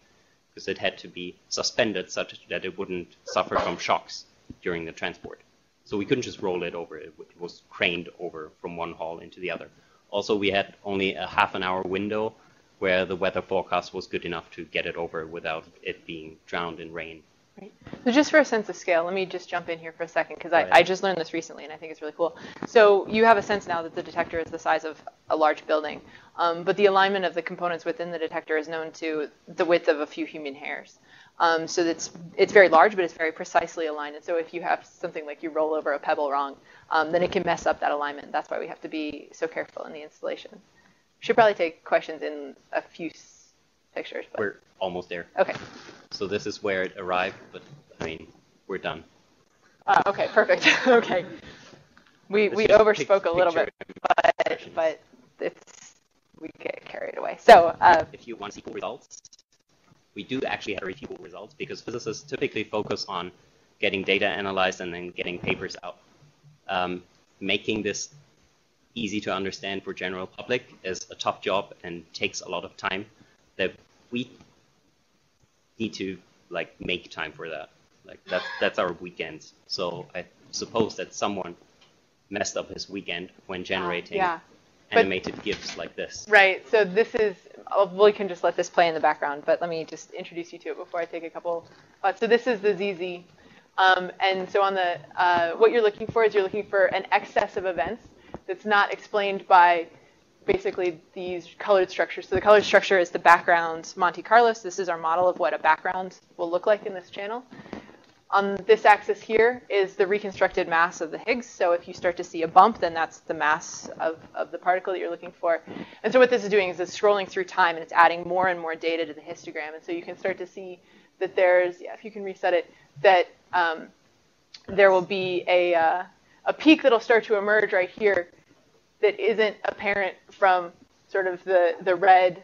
because it had to be suspended such that it wouldn't suffer from shocks during the transport. So we couldn't just roll it over. It was craned over from one hall into the other. Also, we had only a half-an-hour window where the weather forecast was good enough to get it over without it being drowned in rain. Right. So just for a sense of scale, let me just jump in here for a second, because I just learned this recently, and I think it's really cool. So you have a sense now that the detector is the size of a large building, but the alignment of the components within the detector is known to the width of a few human hairs. So it's very large, but it's very precisely aligned. And so if you have something like you roll over a pebble wrong, then it can mess up that alignment. That's why we have to be so careful in the installation. We should probably take questions in a few pictures. But. We're almost there. Okay. So this is where it arrived, but I mean, we're done. Okay, perfect. Okay, we overspoke a little bit, but we get carried away. So if you want to see cool results, we do actually have very few cool results because physicists typically focus on getting data analyzed and then getting papers out. Making this easy to understand for general public is a tough job and takes a lot of time that we need to like make time for that. Like that's our weekends. So I suppose that someone messed up his weekend when generating animated GIFs like this. Right. So this is, we can just let this play in the background, but let me just introduce you to it before I take a couple. So this is the ZZ. And so on the, what you're looking for is you're looking for an excess of events that's not explained by basically these colored structures. So the colored structure is the background Monte Carlos. This is our model of what a background will look like in this channel. On this axis here is the reconstructed mass of the Higgs. So if you start to see a bump, then that's the mass of the particle that you're looking for. And so what this is doing is it's scrolling through time, and it's adding more and more data to the histogram. And so you can start to see that there's, if you can reset it, that there will be a peak that'll start to emerge right here that isn't apparent from sort of the red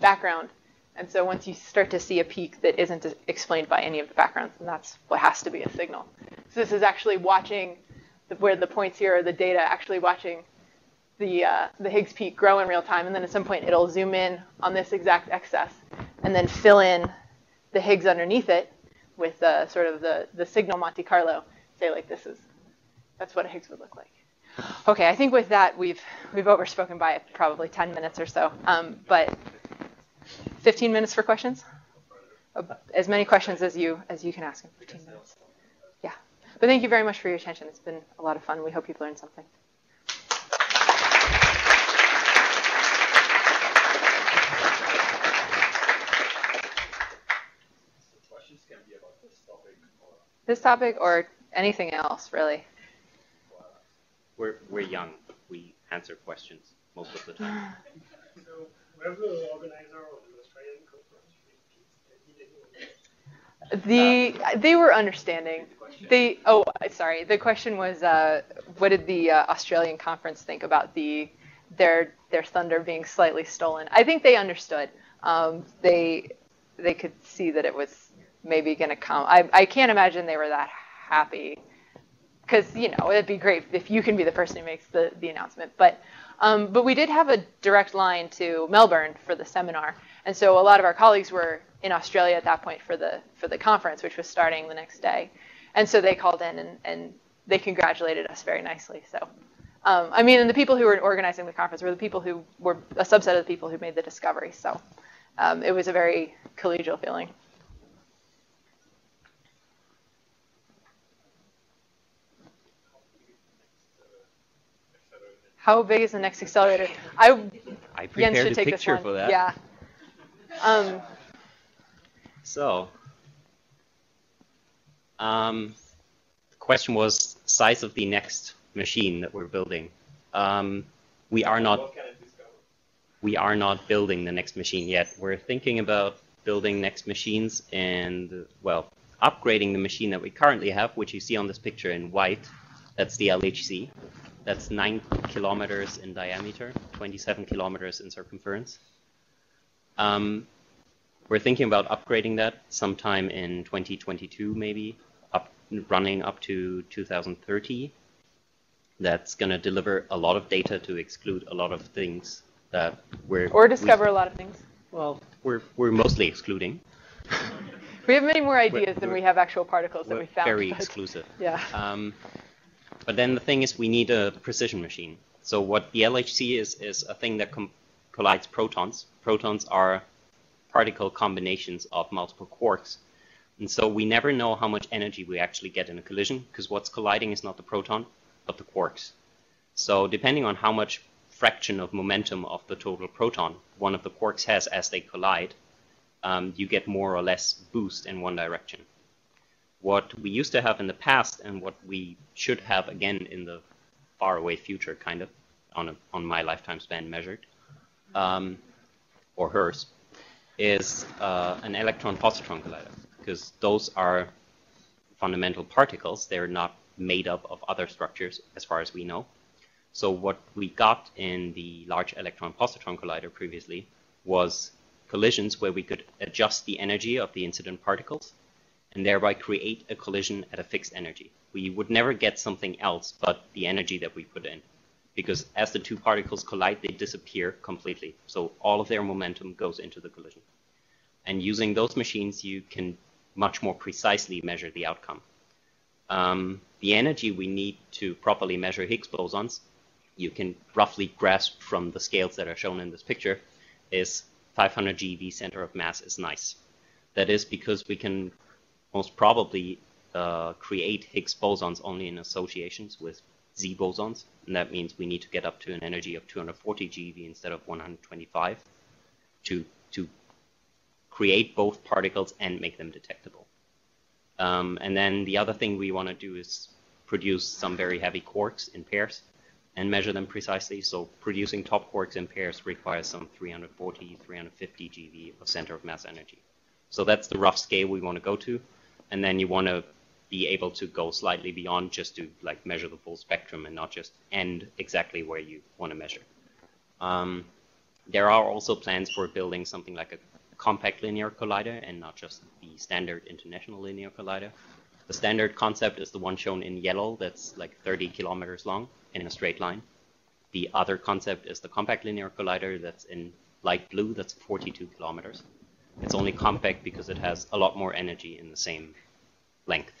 background. And so once you start to see a peak that isn't explained by any of the backgrounds, then that's what has to be a signal. So this is actually watching, where the points here are the data, actually watching the Higgs peak grow in real time. And then at some point, it'll zoom in on this exact excess and then fill in the Higgs underneath it with sort of the signal Monte Carlo. Say like this is, that's what a Higgs would look like. OK, I think with that, we've overspoken by it probably 10 minutes or so. But 15 minutes for questions? As many questions as you can ask in 15 minutes. Yeah. But thank you very much for your attention. It's been a lot of fun. We hope you've learned something. Questions can be about this topic or anything else, really. We're young. We answer questions most of the time. So where will the organizer of the Australian conference repeat? They were understanding. Oh, sorry. The question was, what did the Australian conference think about their thunder being slightly stolen? I think they understood. They could see that it was maybe going to come. I can't imagine they were that happy. Because, you know, it'd be great if you can be the person who makes the announcement. But we did have a direct line to Melbourne for the seminar. And so a lot of our colleagues were in Australia at that point for the conference, which was starting the next day. And so they called in, and they congratulated us very nicely. So, I mean, and the people who were organizing the conference were the people who were a subset of the people who made the discovery. So it was a very collegial feeling. How big is the next accelerator? I prepared Jens should take a picture for that. Yeah. The question was size of the next machine that we're building. We are not building the next machine yet. We're thinking about building next machines and, well, upgrading the machine that we currently have, which you see on this picture in white. That's the LHC. That's 9 kilometers in diameter, 27 kilometers in circumference. We're thinking about upgrading that sometime in 2022, maybe, running up to 2030. That's going to deliver a lot of data to exclude a lot of things that we're... Or discover a lot of things. Well, we're mostly excluding. We have many more ideas than we have actual particles that we found. Very exclusive. Yeah. But then the thing is, we need a precision machine. So what the LHC is a thing that collides protons. Protons are particle combinations of multiple quarks. And so we never know how much energy we actually get in a collision, because what's colliding is not the proton, but the quarks. So depending on how much fraction of momentum of the total proton one of the quarks has as they collide, you get more or less boost in one direction. What we used to have in the past and what we should have again in the faraway future, kind of, on my lifetime span measured, or hers, is an electron-positron collider, because those are fundamental particles. They're not made up of other structures, as far as we know. So what we got in the Large Electron-Positron Collider previously was collisions where we could adjust the energy of the incident particles and thereby create a collision at a fixed energy. We would never get something else but the energy that we put in, because as the two particles collide, they disappear completely. So all of their momentum goes into the collision. And using those machines, you can much more precisely measure the outcome. The energy we need to properly measure Higgs bosons, you can roughly grasp from the scales that are shown in this picture, is 500 GeV center of mass is nice. That is because we can most probably create Higgs bosons only in associations with Z bosons, and that means we need to get up to an energy of 240 GeV instead of 125 to create both particles and make them detectable. And then the other thing we want to do is produce some very heavy quarks in pairs and measure them precisely. So producing top quarks in pairs requires some 340, 350 GeV of center of mass energy. So that's the rough scale we want to go to. And then you want to be able to go slightly beyond just to like measure the full spectrum and not just end exactly where you want to measure. There are also plans for building something like a compact linear collider and not just the standard international linear collider. The standard concept is the one shown in yellow that's like 30 kilometers long in a straight line. The other concept is the compact linear collider that's in light blue, that's 42 kilometers. It's only compact because it has a lot more energy in the same length.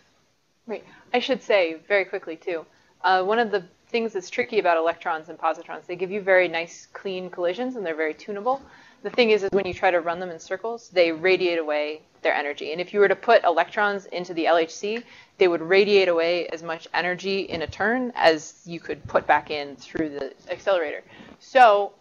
Right. I should say very quickly too, one of the things that's tricky about electrons and positrons, they give you very nice clean collisions and they're very tunable. The thing is when you try to run them in circles, they radiate away their energy. And if you were to put electrons into the LHC, they would radiate away as much energy in a turn as you could put back in through the accelerator. So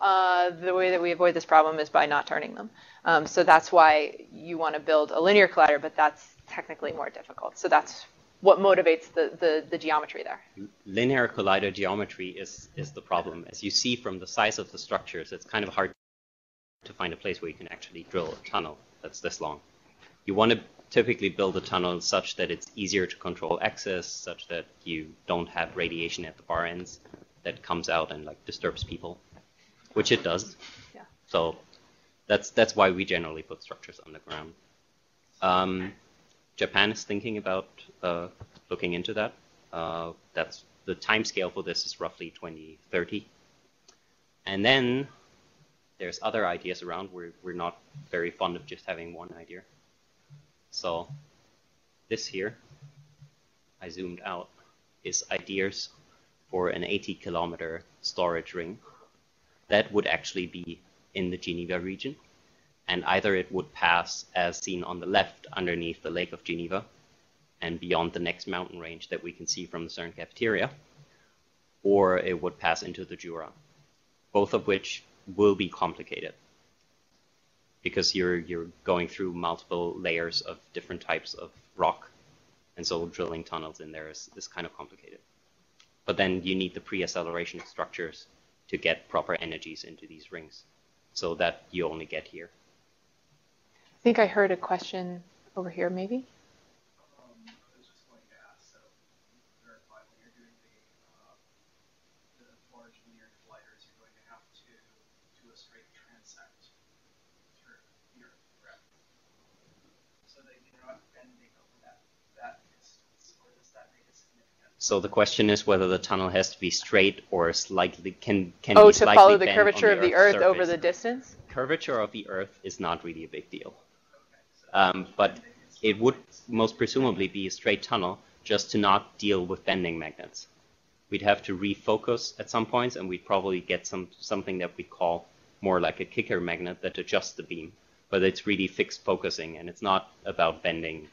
the way that we avoid this problem is by not turning them. So that's why you want to build a linear collider, but that's technically more difficult. So that's what motivates the geometry there. Linear collider geometry is the problem. As you see from the size of the structures, it's kind of hard to find a place where you can actually drill a tunnel that's this long. You want to typically build a tunnel such that it's easier to control access, such that you don't have radiation at the far ends that comes out and like disturbs people, which it does. Yeah. So that's why we generally put structures underground. Japan is thinking about looking into that. That's the time scale for this is roughly 2030. And then there's other ideas around. We're not very fond of just having one idea. So this here, I zoomed out, is ideas for an 80-kilometer storage ring that would actually be in the Geneva region. And either it would pass, as seen on the left, underneath the Lake of Geneva and beyond the next mountain range that we can see from the CERN cafeteria, or it would pass into the Jura, both of which will be complicated because you're going through multiple layers of different types of rock, and so drilling tunnels in there is kind of complicated. But then you need the pre-acceleration of structures to get proper energies into these rings, so that you only get here. I think I heard a question over here, maybe. I was just going to ask, so verify when you're doing the large linear colliders, you're going to have to do a straight transect through your graph, so that you're not bending over that distance, or does that make it significant? So the question is whether the tunnel has to be straight or slightly can be slightly to follow the curvature of the Earth over the distance. Curvature of the Earth is not really a big deal. But it would most presumably be a straight tunnel just to not deal with bending magnets. We'd have to refocus at some points, and we'd probably get something that we call more like a kicker magnet that adjusts the beam. But it's really fixed focusing, and it's not about bending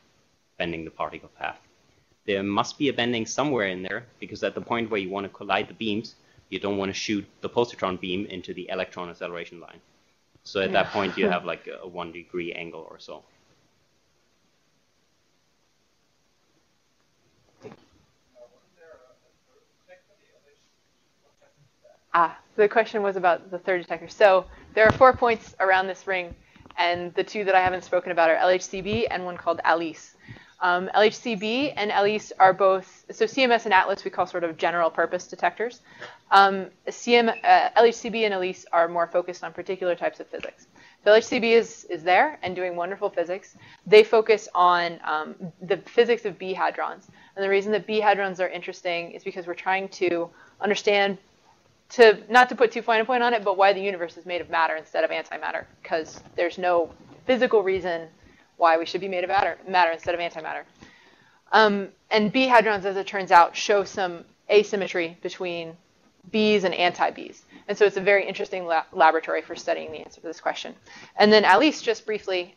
the particle path. There must be a bending somewhere in there, because at the point where you want to collide the beams, you don't want to shoot the positron beam into the electron acceleration line. So at that point, you have like a 1 degree angle or so. The question was about the third detector. So there are 4 points around this ring, and the two that I haven't spoken about are LHCb and one called ALICE. LHCb and ALICE are both, so CMS and ATLAS we call sort of general purpose detectors. LHCb and ALICE are more focused on particular types of physics. So LHCb is there and doing wonderful physics. They focus on the physics of B-hadrons. And the reason that B-hadrons are interesting is because we're trying to understand, not to put too fine a point on it, but why the universe is made of matter instead of antimatter, because there's no physical reason why we should be made of matter instead of antimatter. And B-hadrons, as it turns out, show some asymmetry between Bs and anti-Bs. And so it's a very interesting laboratory for studying the answer to this question. And then ALICE, just briefly,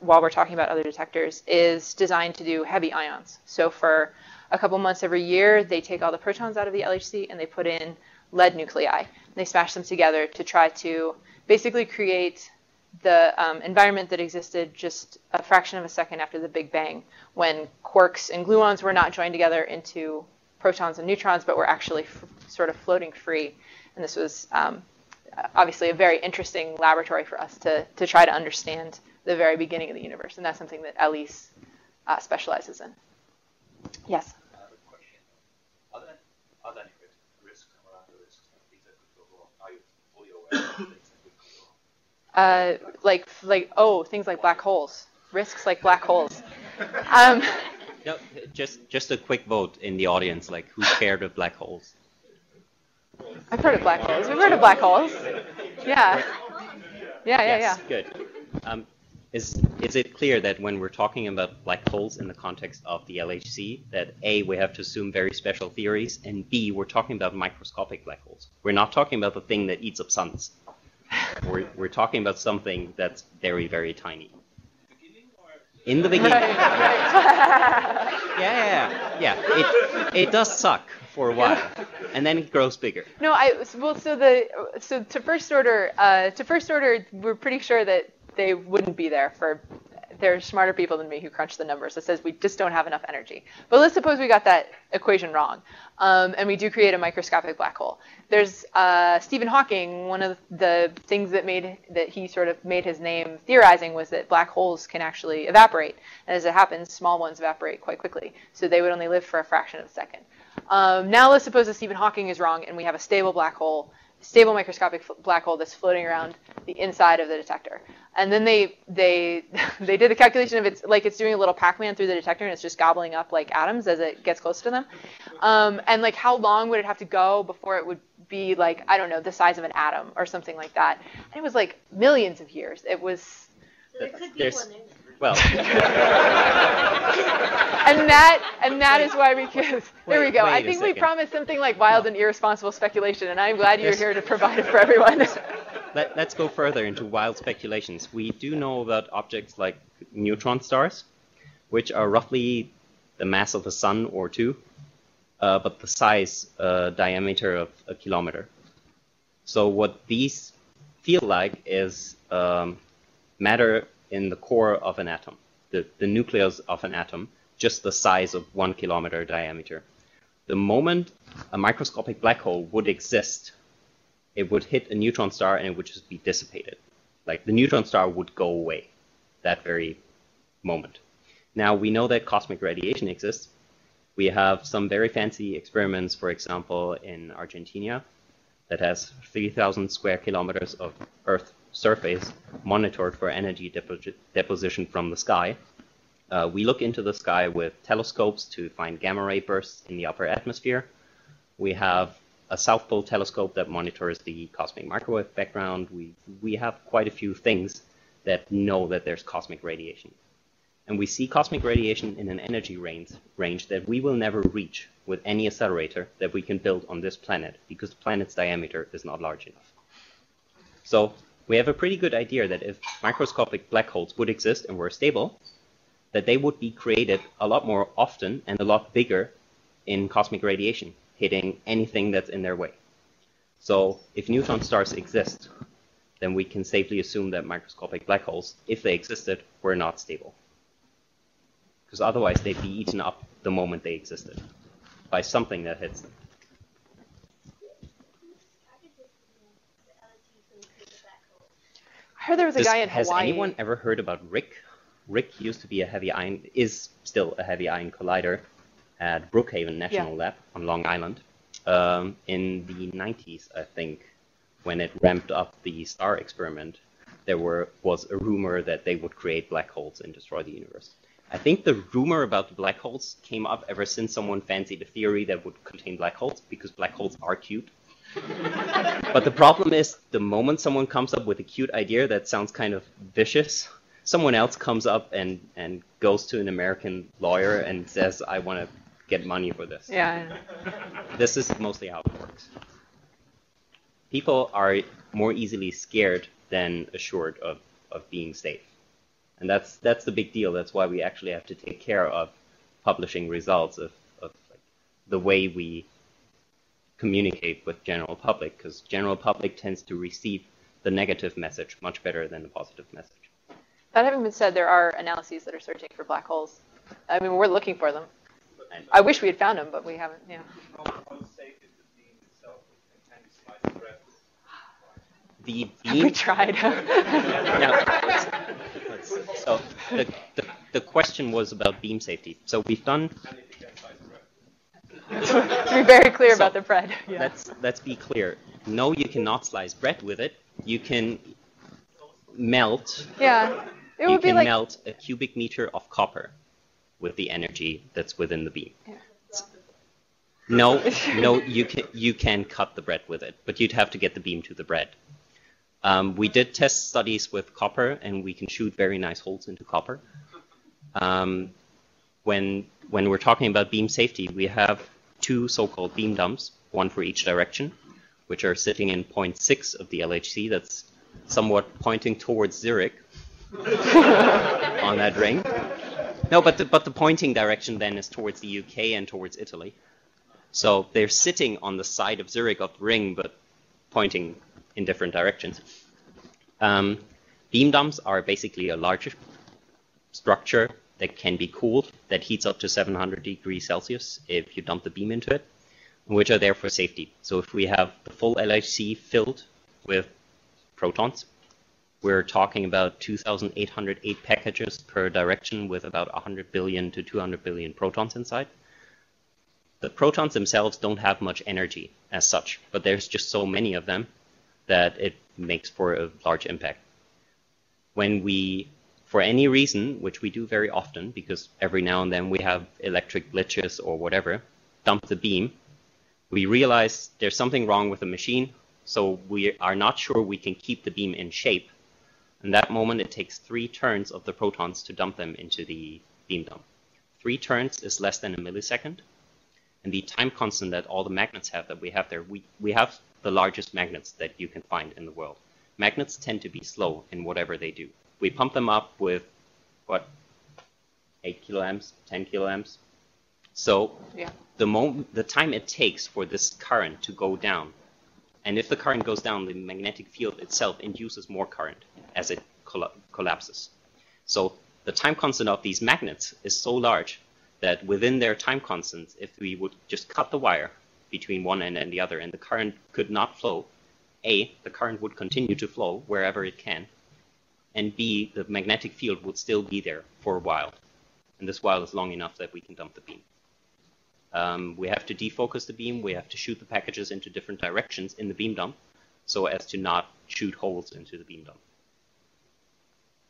while we're talking about other detectors, is designed to do heavy ions. So for a couple months every year, they take all the protons out of the LHC and they put in lead nuclei. They smash them together to try to basically create the environment that existed just a fraction of a second after the Big Bang, when quarks and gluons were not joined together into protons and neutrons, but were actually sort of floating free. And this was obviously a very interesting laboratory for us to try to understand the very beginning of the universe. And that's something that ALICE specializes in. Yes? I have a question. Are there any risks around the risks that things that could go wrong? Are you fully aware of things that could go wrong? Things like black holes. Risks like black holes. No, just a quick vote in the audience, like who's scared of black holes? I've heard of black holes. We've heard of black holes. Yeah. Yeah. Good. Is it clear that when we're talking about black holes in the context of the LHC, that A, we have to assume very special theories, and B, we're talking about microscopic black holes. We're not talking about the thing that eats up suns. We're talking about something that's very, very tiny. In the beginning. Yeah. It does suck for a while, and then it grows bigger. No, so to first order, we're pretty sure that they wouldn't be there. For there are smarter people than me who crunch the numbers. It says we just don't have enough energy. But let's suppose we got that equation wrong, and we do create a microscopic black hole. There's Stephen Hawking. One of the things that he sort of made his name theorizing was that black holes can actually evaporate, and as it happens, small ones evaporate quite quickly. So they would only live for a fraction of a second. Now let's suppose that Stephen Hawking is wrong, and we have a stable black hole. Stable microscopic black hole that's floating around the inside of the detector. And then they did the calculation of it's doing a little Pac-Man through the detector, and it's just gobbling up like atoms as it gets close to them. And like how long would it have to go before it would be like, I don't know, the size of an atom or something like that. And it was like millions of years. It was... There could be one in there. Well, and that is why we kiss. There we go. I think we promised something like wild and irresponsible speculation, and I'm glad you're here to provide it for everyone. Let's go further into wild speculations. We do know about objects like neutron stars, which are roughly the mass of a sun or two, but the size diameter of a kilometer. So what these feel like is matter in the core of an atom, the nucleus of an atom, just the size of 1 kilometer diameter. The moment a microscopic black hole would exist, it would hit a neutron star and it would just be dissipated. Like the neutron star would go away that very moment. Now we know that cosmic radiation exists. We have some very fancy experiments, for example, in Argentina that has 3,000 square kilometers of Earth surface monitored for energy deposition from the sky. We look into the sky with telescopes to find gamma ray bursts in the upper atmosphere. We have a South Pole telescope that monitors the cosmic microwave background. We have quite a few things that know that there's cosmic radiation. And we see cosmic radiation in an energy range that we will never reach with any accelerator that we can build on this planet, because the planet's diameter is not large enough. So we have a pretty good idea that if microscopic black holes would exist and were stable, that they would be created a lot more often and a lot bigger in cosmic radiation, hitting anything that's in their way. So if neutron stars exist, then we can safely assume that microscopic black holes, if they existed, were not stable. Because otherwise they'd be eaten up the moment they existed by something that hits them. I heard there was a guy in Hawaii. Has anyone ever heard about RHIC? RHIC used to be a heavy ion, is still a heavy ion collider at Brookhaven National Lab on Long Island in the 90s, I think, when it ramped up the star experiment. There was a rumor that they would create black holes and destroy the universe. I think the rumor about the black holes came up ever since someone fancied a theory that would contain black holes, because black holes are cute. But the problem is, the moment someone comes up with a cute idea that sounds kind of vicious, someone else comes up and goes to an American lawyer and says, I want to get money for this. Yeah. This is mostly how it works. People are more easily scared than assured of being safe. And that's the big deal. That's why we actually have to take care of publishing results of like the way we communicate with general public, because general public tends to receive the negative message much better than the positive message. That having been said, there are analyses that are searching for black holes. I mean, we're looking for them. And I wish we had found them, but we haven't. Yeah. The beam. We tried. So the question was about beam safety. So we've done. To be very clear about the bread. Yeah. Let's be clear. No, you cannot slice bread with it. You can melt. Yeah. It would be like melt a cubic meter of copper with the energy that's within the beam. Yeah. No, you can cut the bread with it, but you'd have to get the beam to the bread. We did test studies with copper, and we can shoot very nice holes into copper. When we're talking about beam safety, we have two so-called beam dumps, one for each direction, which are sitting in 0.6 of the LHC. That's somewhat pointing towards Zurich on that ring. No, but the pointing direction then is towards the UK and towards Italy. So they're sitting on the side of Zurich of the ring, but pointing in different directions. Beam dumps are basically a large structure that can be cooled, that heats up to 700 degrees Celsius if you dump the beam into it, which are there for safety. So if we have the full LHC filled with protons, we're talking about 2,808 packages per direction with about 100 billion to 200 billion protons inside. The protons themselves don't have much energy as such, but there's just so many of them that it makes for a large impact. When we, for any reason, which we do very often, because every now and then we have electric glitches or whatever, dump the beam, we realize there's something wrong with the machine, so we are not sure we can keep the beam in shape. In that moment, it takes 3 turns of the protons to dump them into the beam dump. 3 turns is less than a millisecond, and the time constant that all the magnets have that we have there, we have the largest magnets that you can find in the world. Magnets tend to be slow in whatever they do. We pump them up with, what, 8 kiloamps, 10 kiloamps? So yeah. The time it takes for this current to go down, and if the current goes down, the magnetic field itself induces more current as it collapses. So the time constant of these magnets is so large that within their time constants, if we would just cut the wire between one end and the other, and the current could not flow, A, the current would continue to flow wherever it can, and B, the magnetic field would still be there for a while. And this while is long enough that we can dump the beam. We have to defocus the beam, we have to shoot the packages into different directions in the beam dump, so as to not shoot holes into the beam dump.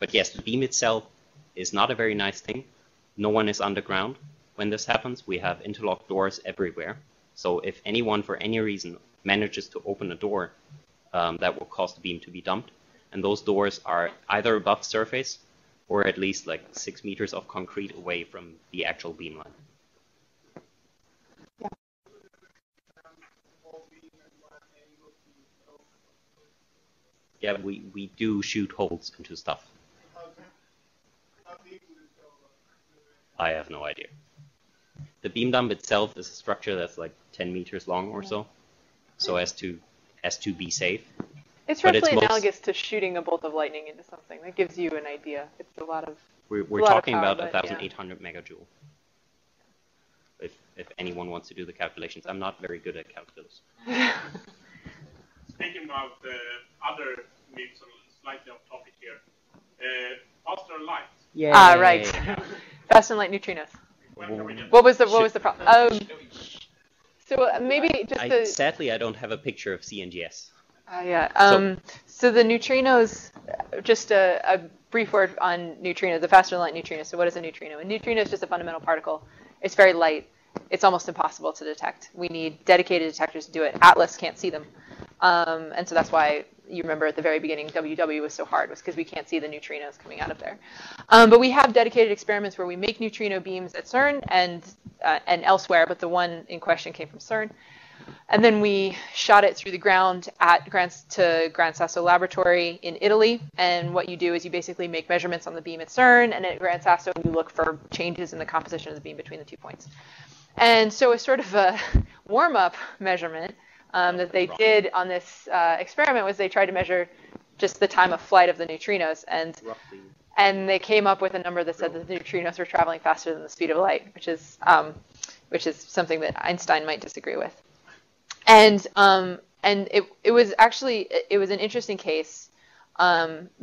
But yes, the beam itself is not a very nice thing. No one is underground. When this happens, we have interlocked doors everywhere. So if anyone, for any reason, manages to open a door, that will cause the beam to be dumped. And those doors are either above surface or at least like 6 meters of concrete away from the actual beam line. Yeah. Yeah, we do shoot holes into stuff. I have no idea. The beam dump itself is a structure that's like 10 meters long or so, so as to be safe. It's roughly analogous to shooting a bolt of lightning into something. That gives you an idea. It's a lot of. We're talking about 1,800 megajoule. If anyone wants to do the calculations, I'm not very good at calculus. Thinking about other memes, slightly off topic here. Faster light. Yeah. Ah, right. Fast and light neutrinos. What was the problem? So maybe just sadly, I don't have a picture of CNGS. Yeah. So the neutrinos, just a brief word on neutrinos, the faster than light neutrinos. So what is a neutrino? A neutrino is just a fundamental particle. It's very light. It's almost impossible to detect. We need dedicated detectors to do it. ATLAS can't see them. And so that's why you remember at the very beginning, WW was so hard was because we can't see the neutrinos coming out of there. But we have dedicated experiments where we make neutrino beams at CERN and elsewhere, but the one in question came from CERN. And then we shot it through the ground at Gran Sasso Laboratory in Italy. And what you do is you basically make measurements on the beam at CERN, and at Gran Sasso you look for changes in the composition of the beam between the two points. And so it's sort of a warm-up measurement that they did on this experiment was they tried to measure just the time of flight of the neutrinos, and they came up with a number that said that the neutrinos were traveling faster than the speed of light, which is something that Einstein might disagree with. And it was actually, it was an interesting case,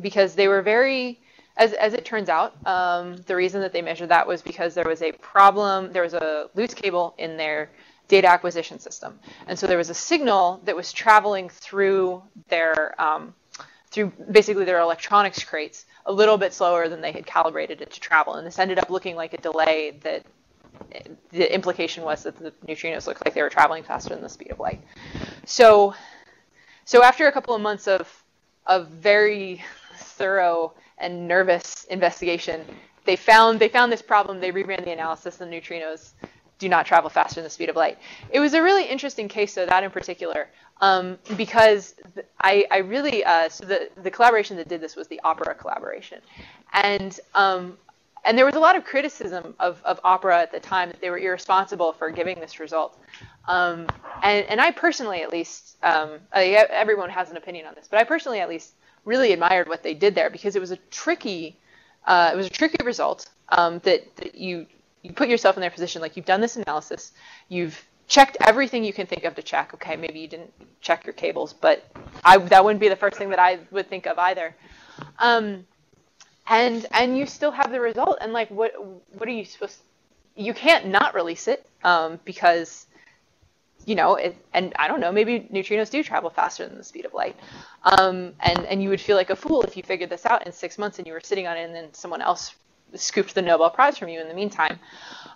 because they were very, as it turns out, the reason that they measured that was because there was a problem, there was a loose cable in their data acquisition system. And so there was a signal that was traveling through their, through basically their electronics crates a little bit slower than they had calibrated it to travel. And this ended up looking like a delay that the implication was that the neutrinos looked like they were traveling faster than the speed of light. So after a couple of months of very thorough and nervous investigation, they found this problem. They reran the analysis, and the neutrinos do not travel faster than the speed of light. It was a really interesting case, though, that in particular, because I really so the collaboration that did this was the OPERA collaboration, and there was a lot of criticism of OPERA at the time that they were irresponsible for giving this result. And I personally, at least, everyone has an opinion on this, but I personally, at least, really admired what they did there, because it was a tricky result that you put yourself in their position. Like, you've done this analysis, you've checked everything you can think of to check. Okay, maybe you didn't check your cables, but that wouldn't be the first thing that I would think of either. And you still have the result. And like, what are you supposed to, you can't not release it, because, you know, and I don't know, maybe neutrinos do travel faster than the speed of light. And you would feel like a fool if you figured this out in 6 months and you were sitting on it and then someone else scooped the Nobel Prize from you in the meantime.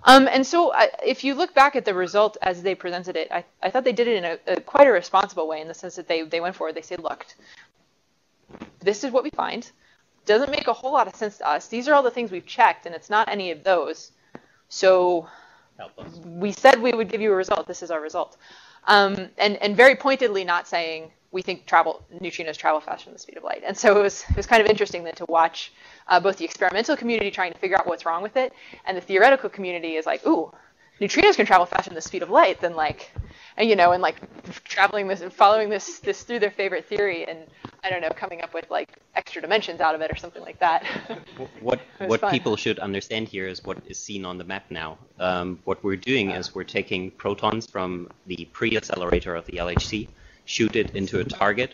And so if you look back at the result as they presented it, I thought they did it in a quite a responsible way, in the sense that they went forward, they said, look, this is what we find. Doesn't make a whole lot of sense to us. These are all the things we've checked, and it's not any of those. So help us. We said we would give you a result. This is our result. And very pointedly not saying, we think neutrinos travel faster than the speed of light. And so it was kind of interesting then to watch both the experimental community trying to figure out what's wrong with it, and the theoretical community is like, ooh, neutrinos can travel faster than the speed of light, then like, you know, and like traveling this and following this through their favorite theory, and I don't know, coming up with like extra dimensions out of it or something like that. What people should understand here is what is seen on the map now. What we're doing is we're taking protons from the pre-accelerator of the LHC, shoot it into a target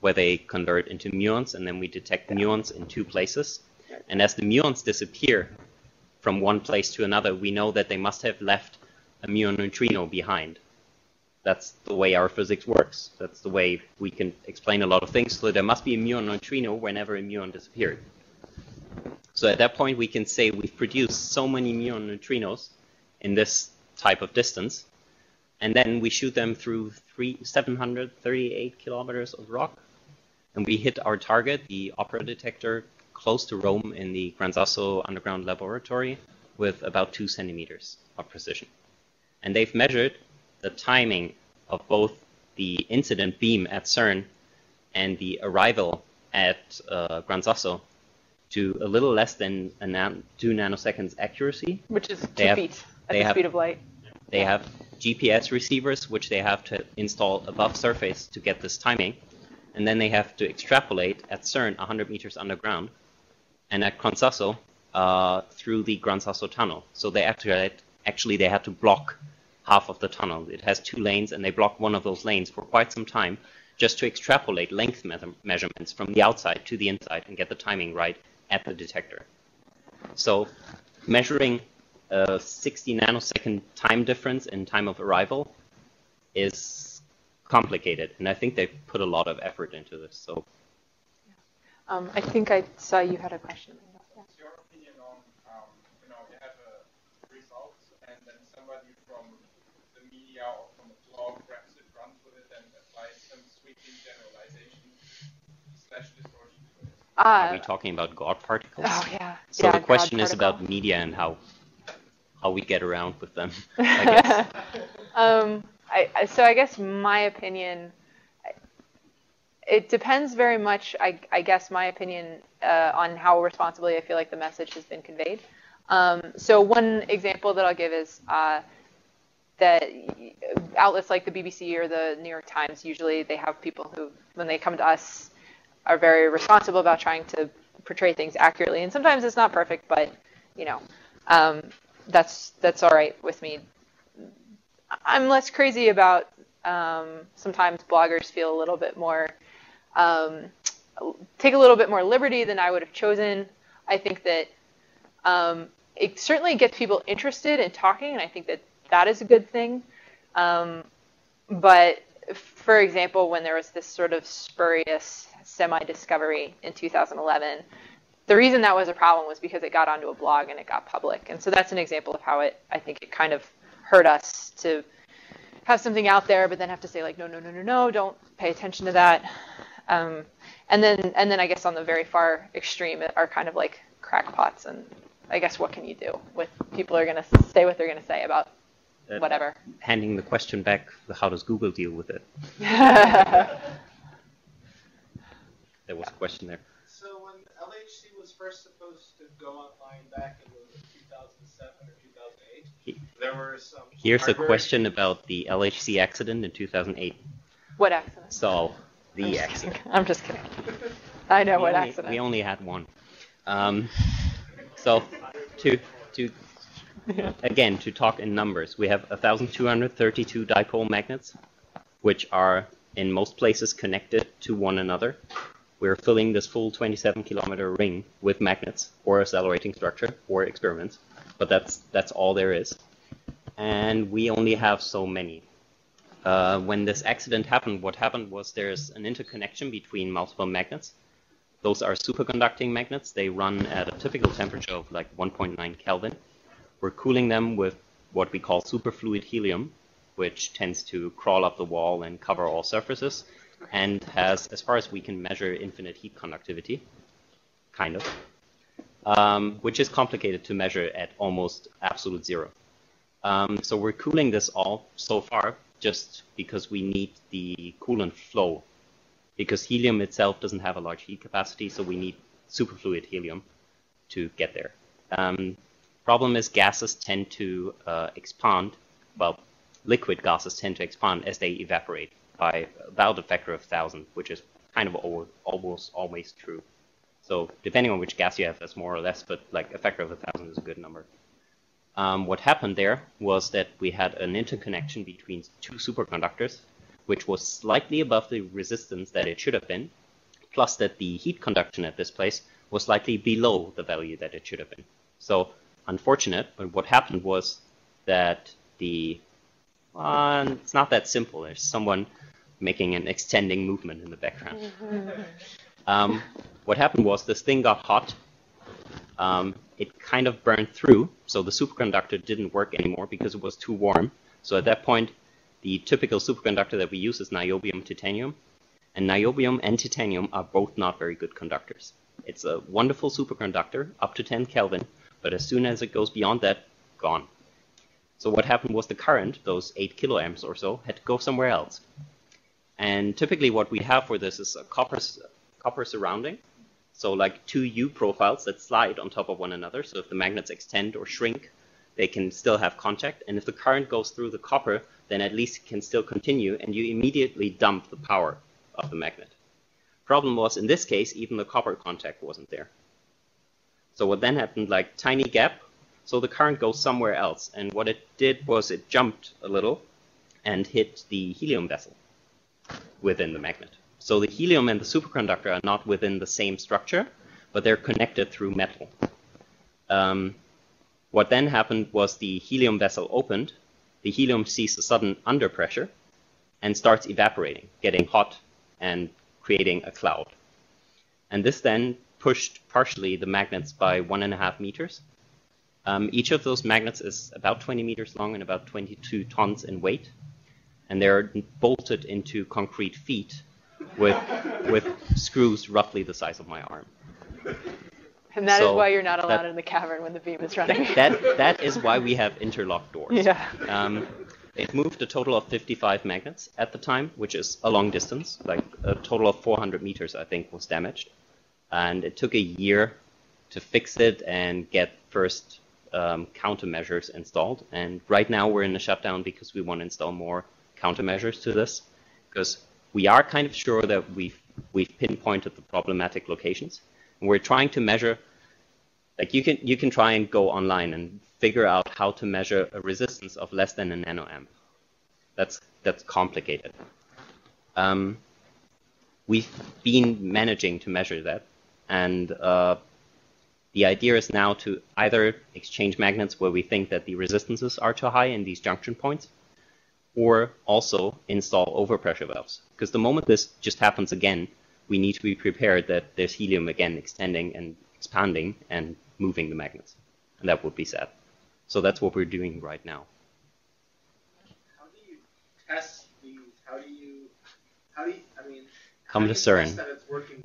where they convert into muons, and then we detect muons in two places. And as the muons disappear from one place to another, we know that they must have left a muon neutrino behind. That's the way our physics works. That's the way we can explain a lot of things. So there must be a muon neutrino whenever a muon disappeared. So at that point, we can say we've produced so many muon neutrinos in this type of distance. And then we shoot them through 738 kilometers of rock. And we hit our target, the OPERA detector, close to Rome in the Gran Sasso underground laboratory, with about 2 centimeters of precision. And they've measured the timing of both the incident beam at CERN and the arrival at Gran Sasso to a little less than 2 nanoseconds accuracy. Which is 2 feet at the speed of light. They have GPS receivers, which they have to install above surface to get this timing. And then they have to extrapolate at CERN 100 meters underground, and at Gran Sasso through the Gran Sasso tunnel. So they actually they had to block half of the tunnel. It has 2 lanes, and they blocked one of those lanes for quite some time just to extrapolate length measurements from the outside to the inside and get the timing right at the detector. So measuring a 60 nanosecond time difference in time of arrival is complicated, and I think they've put a lot of effort into this. So, yeah. I think I saw you had a question. What's your opinion on, you know, you have a result, and then somebody from the media or from the blog grabs it, runs with it, and applies some sweeping generalization Are we talking about God particles? Oh, yeah. So yeah, the question is about media and how we get around with them, I guess. So I guess my opinion, it depends very much, I guess, my opinion on how responsibly I feel like the message has been conveyed. So one example that I'll give is that outlets like the BBC or the New York Times, usually they have people who, when they come to us, are very responsible about trying to portray things accurately. And sometimes it's not perfect, but, you know, that's all right with me. I'm less crazy about, sometimes bloggers feel a little bit more, take a little bit more liberty than I would have chosen. I think that it certainly gets people interested in talking, and I think that that is a good thing. But for example, when there was this sort of spurious semi-discovery in 2011, the reason that was a problem was because it got onto a blog and it got public. And so that's an example of how I think it kind of hurt us to have something out there, but then have to say, like, no, no, no, no, no, don't pay attention to that. And then I guess on the very far extreme are kind of like crackpots, and I guess what can you do with people are going to say what they're going to say about whatever. Handing the question back, how does Google deal with it? There was a question there. So when LHC was first supposed to go online back in 2007 or 2008, there were some... Here's a question about the LHC accident in 2008. What accident? So, the accident. Kidding. I'm just kidding. I know what accident. We only had one. So, again, to talk in numbers, we have 1,232 dipole magnets, which are in most places connected to one another. We're filling this full 27-kilometer ring with magnets or accelerating structure or experiments, but that's all there is. And we only have so many. When this accident happened, what happened was there's an interconnection between multiple magnets. Those are superconducting magnets. They run at a typical temperature of like 1.9 Kelvin. We're cooling them with what we call superfluid helium, which tends to crawl up the wall and cover all surfaces, and has, as far as we can measure, infinite heat conductivity, kind of, which is complicated to measure at almost absolute zero. So we're cooling this all so far just because we need the coolant flow, because helium itself doesn't have a large heat capacity, so we need superfluid helium to get there. Problem is gases tend to expand, well, liquid gases tend to expand as they evaporate by about a factor of 1,000, which is kind of almost always true. So depending on which gas you have, that's more or less, but like a factor of 1,000 is a good number. What happened there was that we had an interconnection between two superconductors, which was slightly above the resistance that it should have been, plus that the heat conduction at this place was slightly below the value that it should have been. So unfortunate, but what happened was that the, it's not that simple. There's someone making an extending movement in the background. What happened was this thing got hot. It kind of burned through, so the superconductor didn't work anymore because it was too warm. So at that point, the typical superconductor that we use is niobium-titanium, and niobium and titanium are both not very good conductors. It's a wonderful superconductor, up to 10 Kelvin, but as soon as it goes beyond that, gone. So what happened was the current, those 8 kiloamps or so, had to go somewhere else. And typically what we have for this is a copper surrounding, so like two U profiles that slide on top of one another. So if the magnets extend or shrink, they can still have contact. And if the current goes through the copper, then at least it can still continue, and you immediately dump the power of the magnet. Problem was, in this case, even the copper contact wasn't there. So what then happened, like tiny gap, so the current goes somewhere else. And what it did was it jumped a little and hit the helium vessel within the magnet. So the helium and the superconductor are not within the same structure, but they're connected through metal. What then happened was the helium vessel opened, the helium sees a sudden underpressure, and starts evaporating, getting hot and creating a cloud. And this then pushed partially the magnets by 1.5 meters. Each of those magnets is about 20 meters long and about 22 tons in weight. And they're bolted into concrete feet with screws roughly the size of my arm. And that is why you're not allowed in the cavern when the beam is running. That is why we have interlocked doors. Yeah. It moved a total of 55 magnets at the time, which is a long distance. Like a total of 400 meters, I think, was damaged. And it took a year to fix it and get first countermeasures installed. And right now we're in a shutdown because we want to install more countermeasures to this. Because we are kind of sure that we've pinpointed the problematic locations. And we're trying to measure, like you can try and go online and figure out how to measure a resistance of less than a nanoamp. That's complicated. We've been managing to measure that, and the idea is now to either exchange magnets where we think that the resistances are too high in these junction points, or also install overpressure valves. Because the moment this just happens again, we need to be prepared that there's helium again extending and expanding and moving the magnets. And that would be sad. So that's what we're doing right now. How do you test these? How do you I mean, come to CERN. That it's working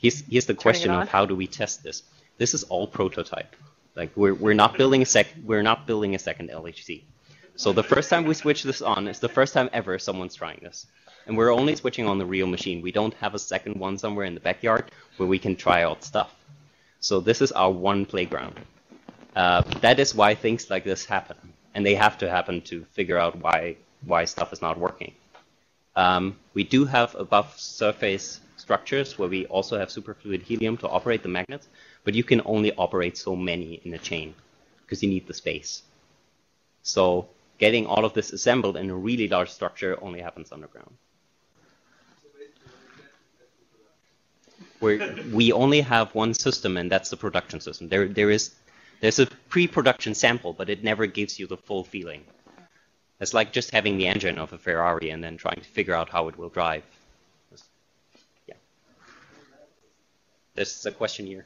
here's the question of how do we test this? This is all prototype. Like we're not building a second LHC. So the first time we switch this on is the first time ever someone's trying this. And we're only switching on the real machine. We don't have a second one somewhere in the backyard where we can try out stuff. So this is our one playground. That is why things like this happen. And they have to happen to figure out why stuff is not working. We do have above surface structures where we also have superfluid helium to operate the magnets. But you can only operate so many in a chain because you need the space. So getting all of this assembled in a really large structure only happens underground. We only have one system, and that's the production system. There's a pre-production sample, but it never gives you the full feeling. It's like just having the engine of a Ferrari and then trying to figure out how it will drive. Yeah. This is a question here.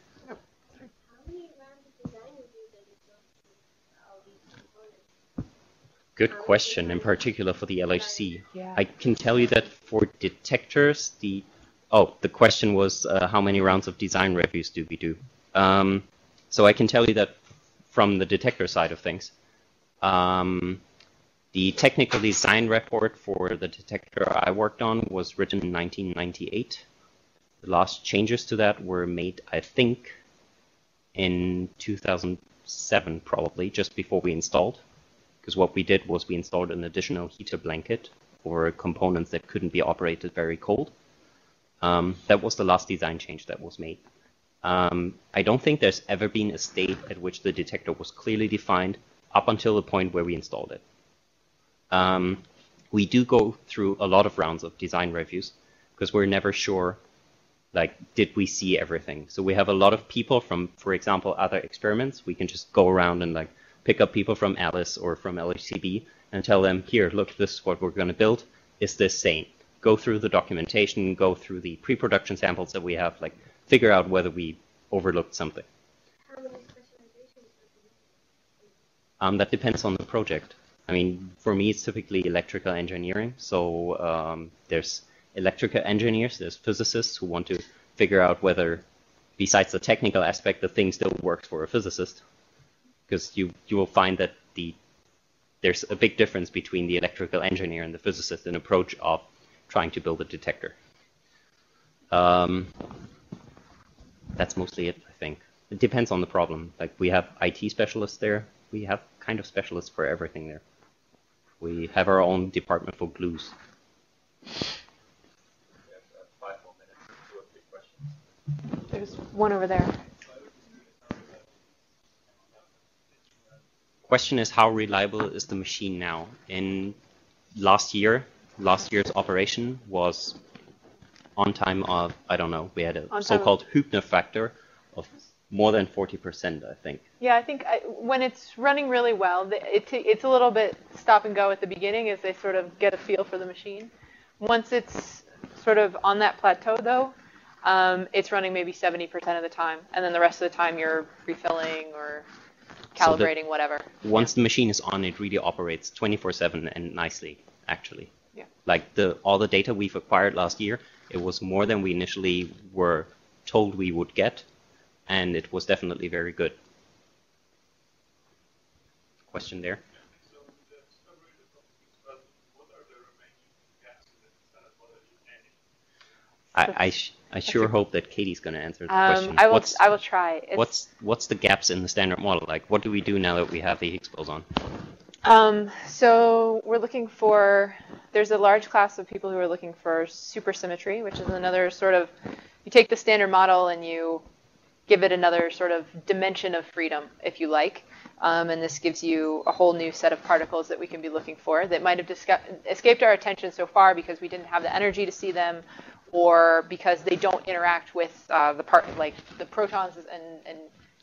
Good question, in particular for the LHC. Yeah. I can tell you that for detectors, the question was how many rounds of design reviews do we do? So I can tell you that from the detector side of things, the technical design report for the detector I worked on was written in 1998. The last changes to that were made, I think, in 2007 probably, just before we installed. Because what we did was we installed an additional heater blanket for components that couldn't be operated very cold. That was the last design change that was made. I don't think there's ever been a state at which the detector was clearly defined up until the point where we installed it. We do go through a lot of rounds of design reviews because we're never sure, like, did we see everything? So we have a lot of people from, for example, other experiments. We can just go around and, like, pick up people from ALICE or from LHCb and tell them, here, look, this is what we're going to build. Is this sane? Go through the documentation, go through the pre-production samples that we have, like, figure out whether we overlooked something. How many specializations? That depends on the project. I mean, for me, it's typically electrical engineering. So there's electrical engineers, there's physicists who want to figure out whether, besides the technical aspect, the thing still works for a physicist. Because you will find that there's a big difference between the electrical engineer and the physicist in approach of trying to build a detector. That's mostly it, I think. It depends on the problem. Like, we have IT specialists there. We have kind of specialists for everything there. We have our own department for glues. We have 5 more minutes for 2 or 3 questions. There's one over there. Question is, how reliable is the machine now? In last year's operation was on time of, I don't know, we had a so-called Hübner factor of more than 40%, I think. Yeah, I think when it's running really well, it's a little bit stop and go at the beginning as they sort of get a feel for the machine. Once it's sort of on that plateau, though, it's running maybe 70% of the time, and then the rest of the time you're refilling or calibrating, whatever. Once the machine is on, it really operates 24/7 and nicely, actually. Yeah. Like all the data we've acquired last year, it was more than we initially were told we would get, and it was definitely very good. Question there? I sure hope that Katie's going to answer the question. I will try. What's the gaps in the standard model? Like, what do we do now that we have the Higgs boson? So we're looking for, there's a large class of people who are looking for supersymmetry, which is another sort of, you take the standard model and you give it another sort of dimension of freedom, if you like. And this gives you a whole new set of particles that we can be looking for that might have escaped our attention so far because we didn't have the energy to see them, or because they don't interact with the protons and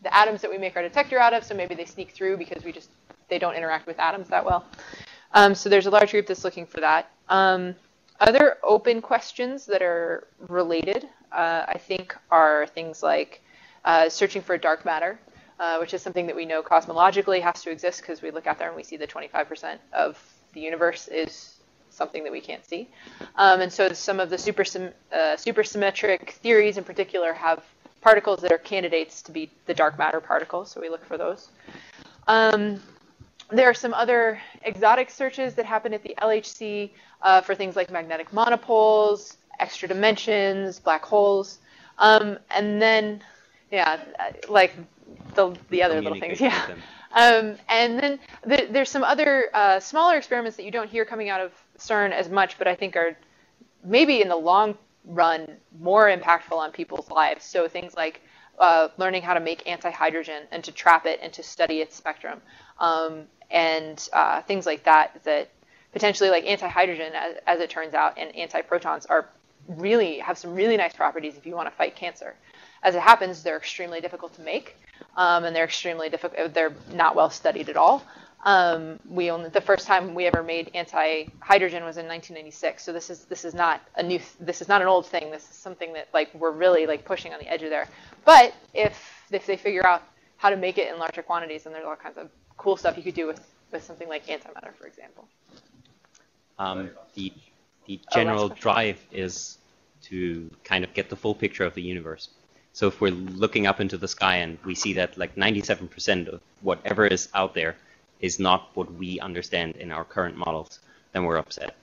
the atoms that we make our detector out of. So maybe they sneak through because they don't interact with atoms that well. So there's a large group that's looking for that. Other open questions that are related, I think, are things like searching for dark matter, which is something that we know cosmologically has to exist because we look out there and we see the 25% of the universe is something that we can't see. And so some of the supersymmetric theories in particular have particles that are candidates to be the dark matter particles, so we look for those. There are some other exotic searches that happen at the LHC for things like magnetic monopoles, extra dimensions, black holes, and then, yeah, like the other little things, yeah. And then there's some other smaller experiments that you don't hear coming out of CERN as much, but I think are maybe in the long run more impactful on people's lives. So things like learning how to make anti-hydrogen and to trap it and to study its spectrum, and things like that, that potentially, like anti-hydrogen, as it turns out, and anti-protons are have some really nice properties if you want to fight cancer. As it happens, they're extremely difficult to make, and they're extremely difficult. They're not well studied at all. The first time we ever made anti-hydrogen was in 1996. So this is not a new. This is not an old thing. This is something that we're really pushing on the edge of there. But if they figure out how to make it in larger quantities, then there's all kinds of cool stuff you could do with something like antimatter, for example. The general drive is to kind of get the full picture of the universe. So if we're looking up into the sky and we see that 97% of whatever is out there is not what we understand in our current models, then we're upset.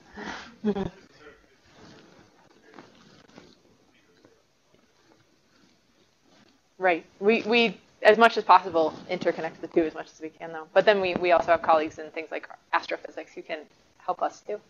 Right. We as much as possible interconnect the two as much as we can, though. But then we also have colleagues in things like astrophysics who can help us too.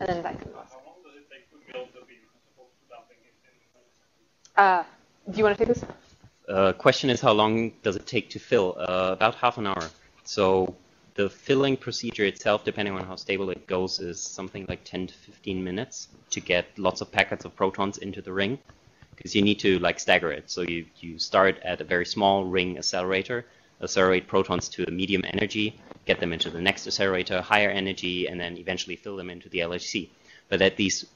And then that can be awesome. How long does it take to build the beam as opposed to dumping it in? Do you want to take this? Question is, how long does it take to fill? About half an hour. So the filling procedure itself, depending on how stable it goes, is something like 10 to 15 minutes to get lots of packets of protons into the ring, because you need to stagger it. So you start at a very small ring accelerator, accelerate protons to a medium energy, get them into the next accelerator, higher energy, and then eventually fill them into the LHC. But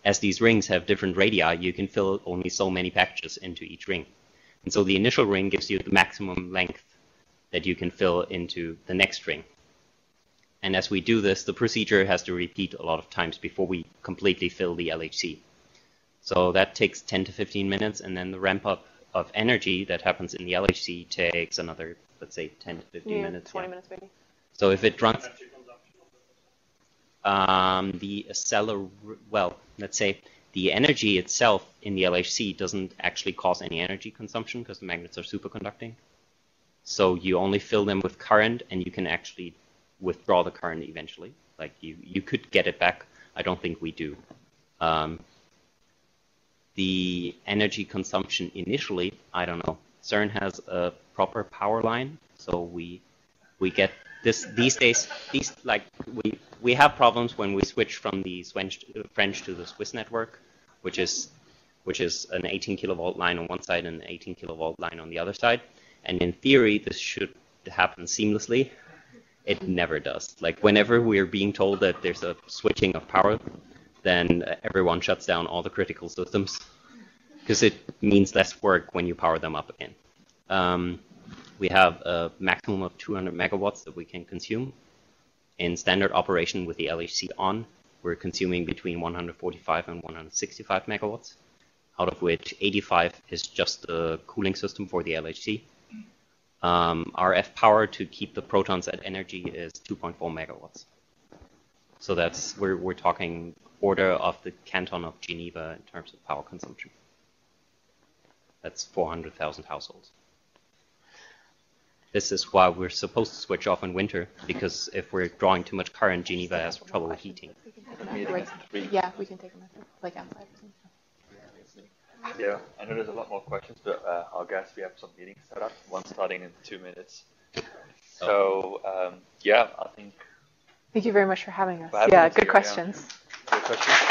as these rings have different radii, you can fill only so many packages into each ring. And so the initial ring gives you the maximum length that you can fill into the next ring. And as we do this, the procedure has to repeat a lot of times before we completely fill the LHC. So that takes 10 to 15 minutes, and then the ramp up of energy that happens in the LHC takes another, let's say, 10 to 15 minutes. 20 minutes maybe. So if it runs... let's say the energy itself in the LHC doesn't actually cause any energy consumption because the magnets are superconducting. So you only fill them with current, and you can actually withdraw the current eventually. You could get it back. I don't think we do. The energy consumption initially, I don't know. CERN has a proper power line, so we get this these days. We have problems when we switch from the French to the Swiss network, which is an 18 kilovolt line on one side and an 18 kilovolt line on the other side. And in theory, this should happen seamlessly. It never does. Whenever we're being told that there's a switching of power, then everyone shuts down all the critical systems because it means less work when you power them up again. We have a maximum of 200 megawatts that we can consume in standard operation with the LHC on, We're consuming between 145 and 165 megawatts, out of which 85 is just the cooling system for the LHC. RF power to keep the protons at energy is 2.4 megawatts. So that's we're talking order of the canton of Geneva in terms of power consumption. That's 400,000 households. This is why we're supposed to switch off in winter, because if we're drawing too much current, Geneva has trouble with heating. Yeah, we can take them after, like outside or something. Yeah, I know there's a lot more questions, but our guests, we have some meetings set up, one starting in 2 minutes. So, yeah, I think... Thank you very much for having us. Yeah, good questions. Good questions.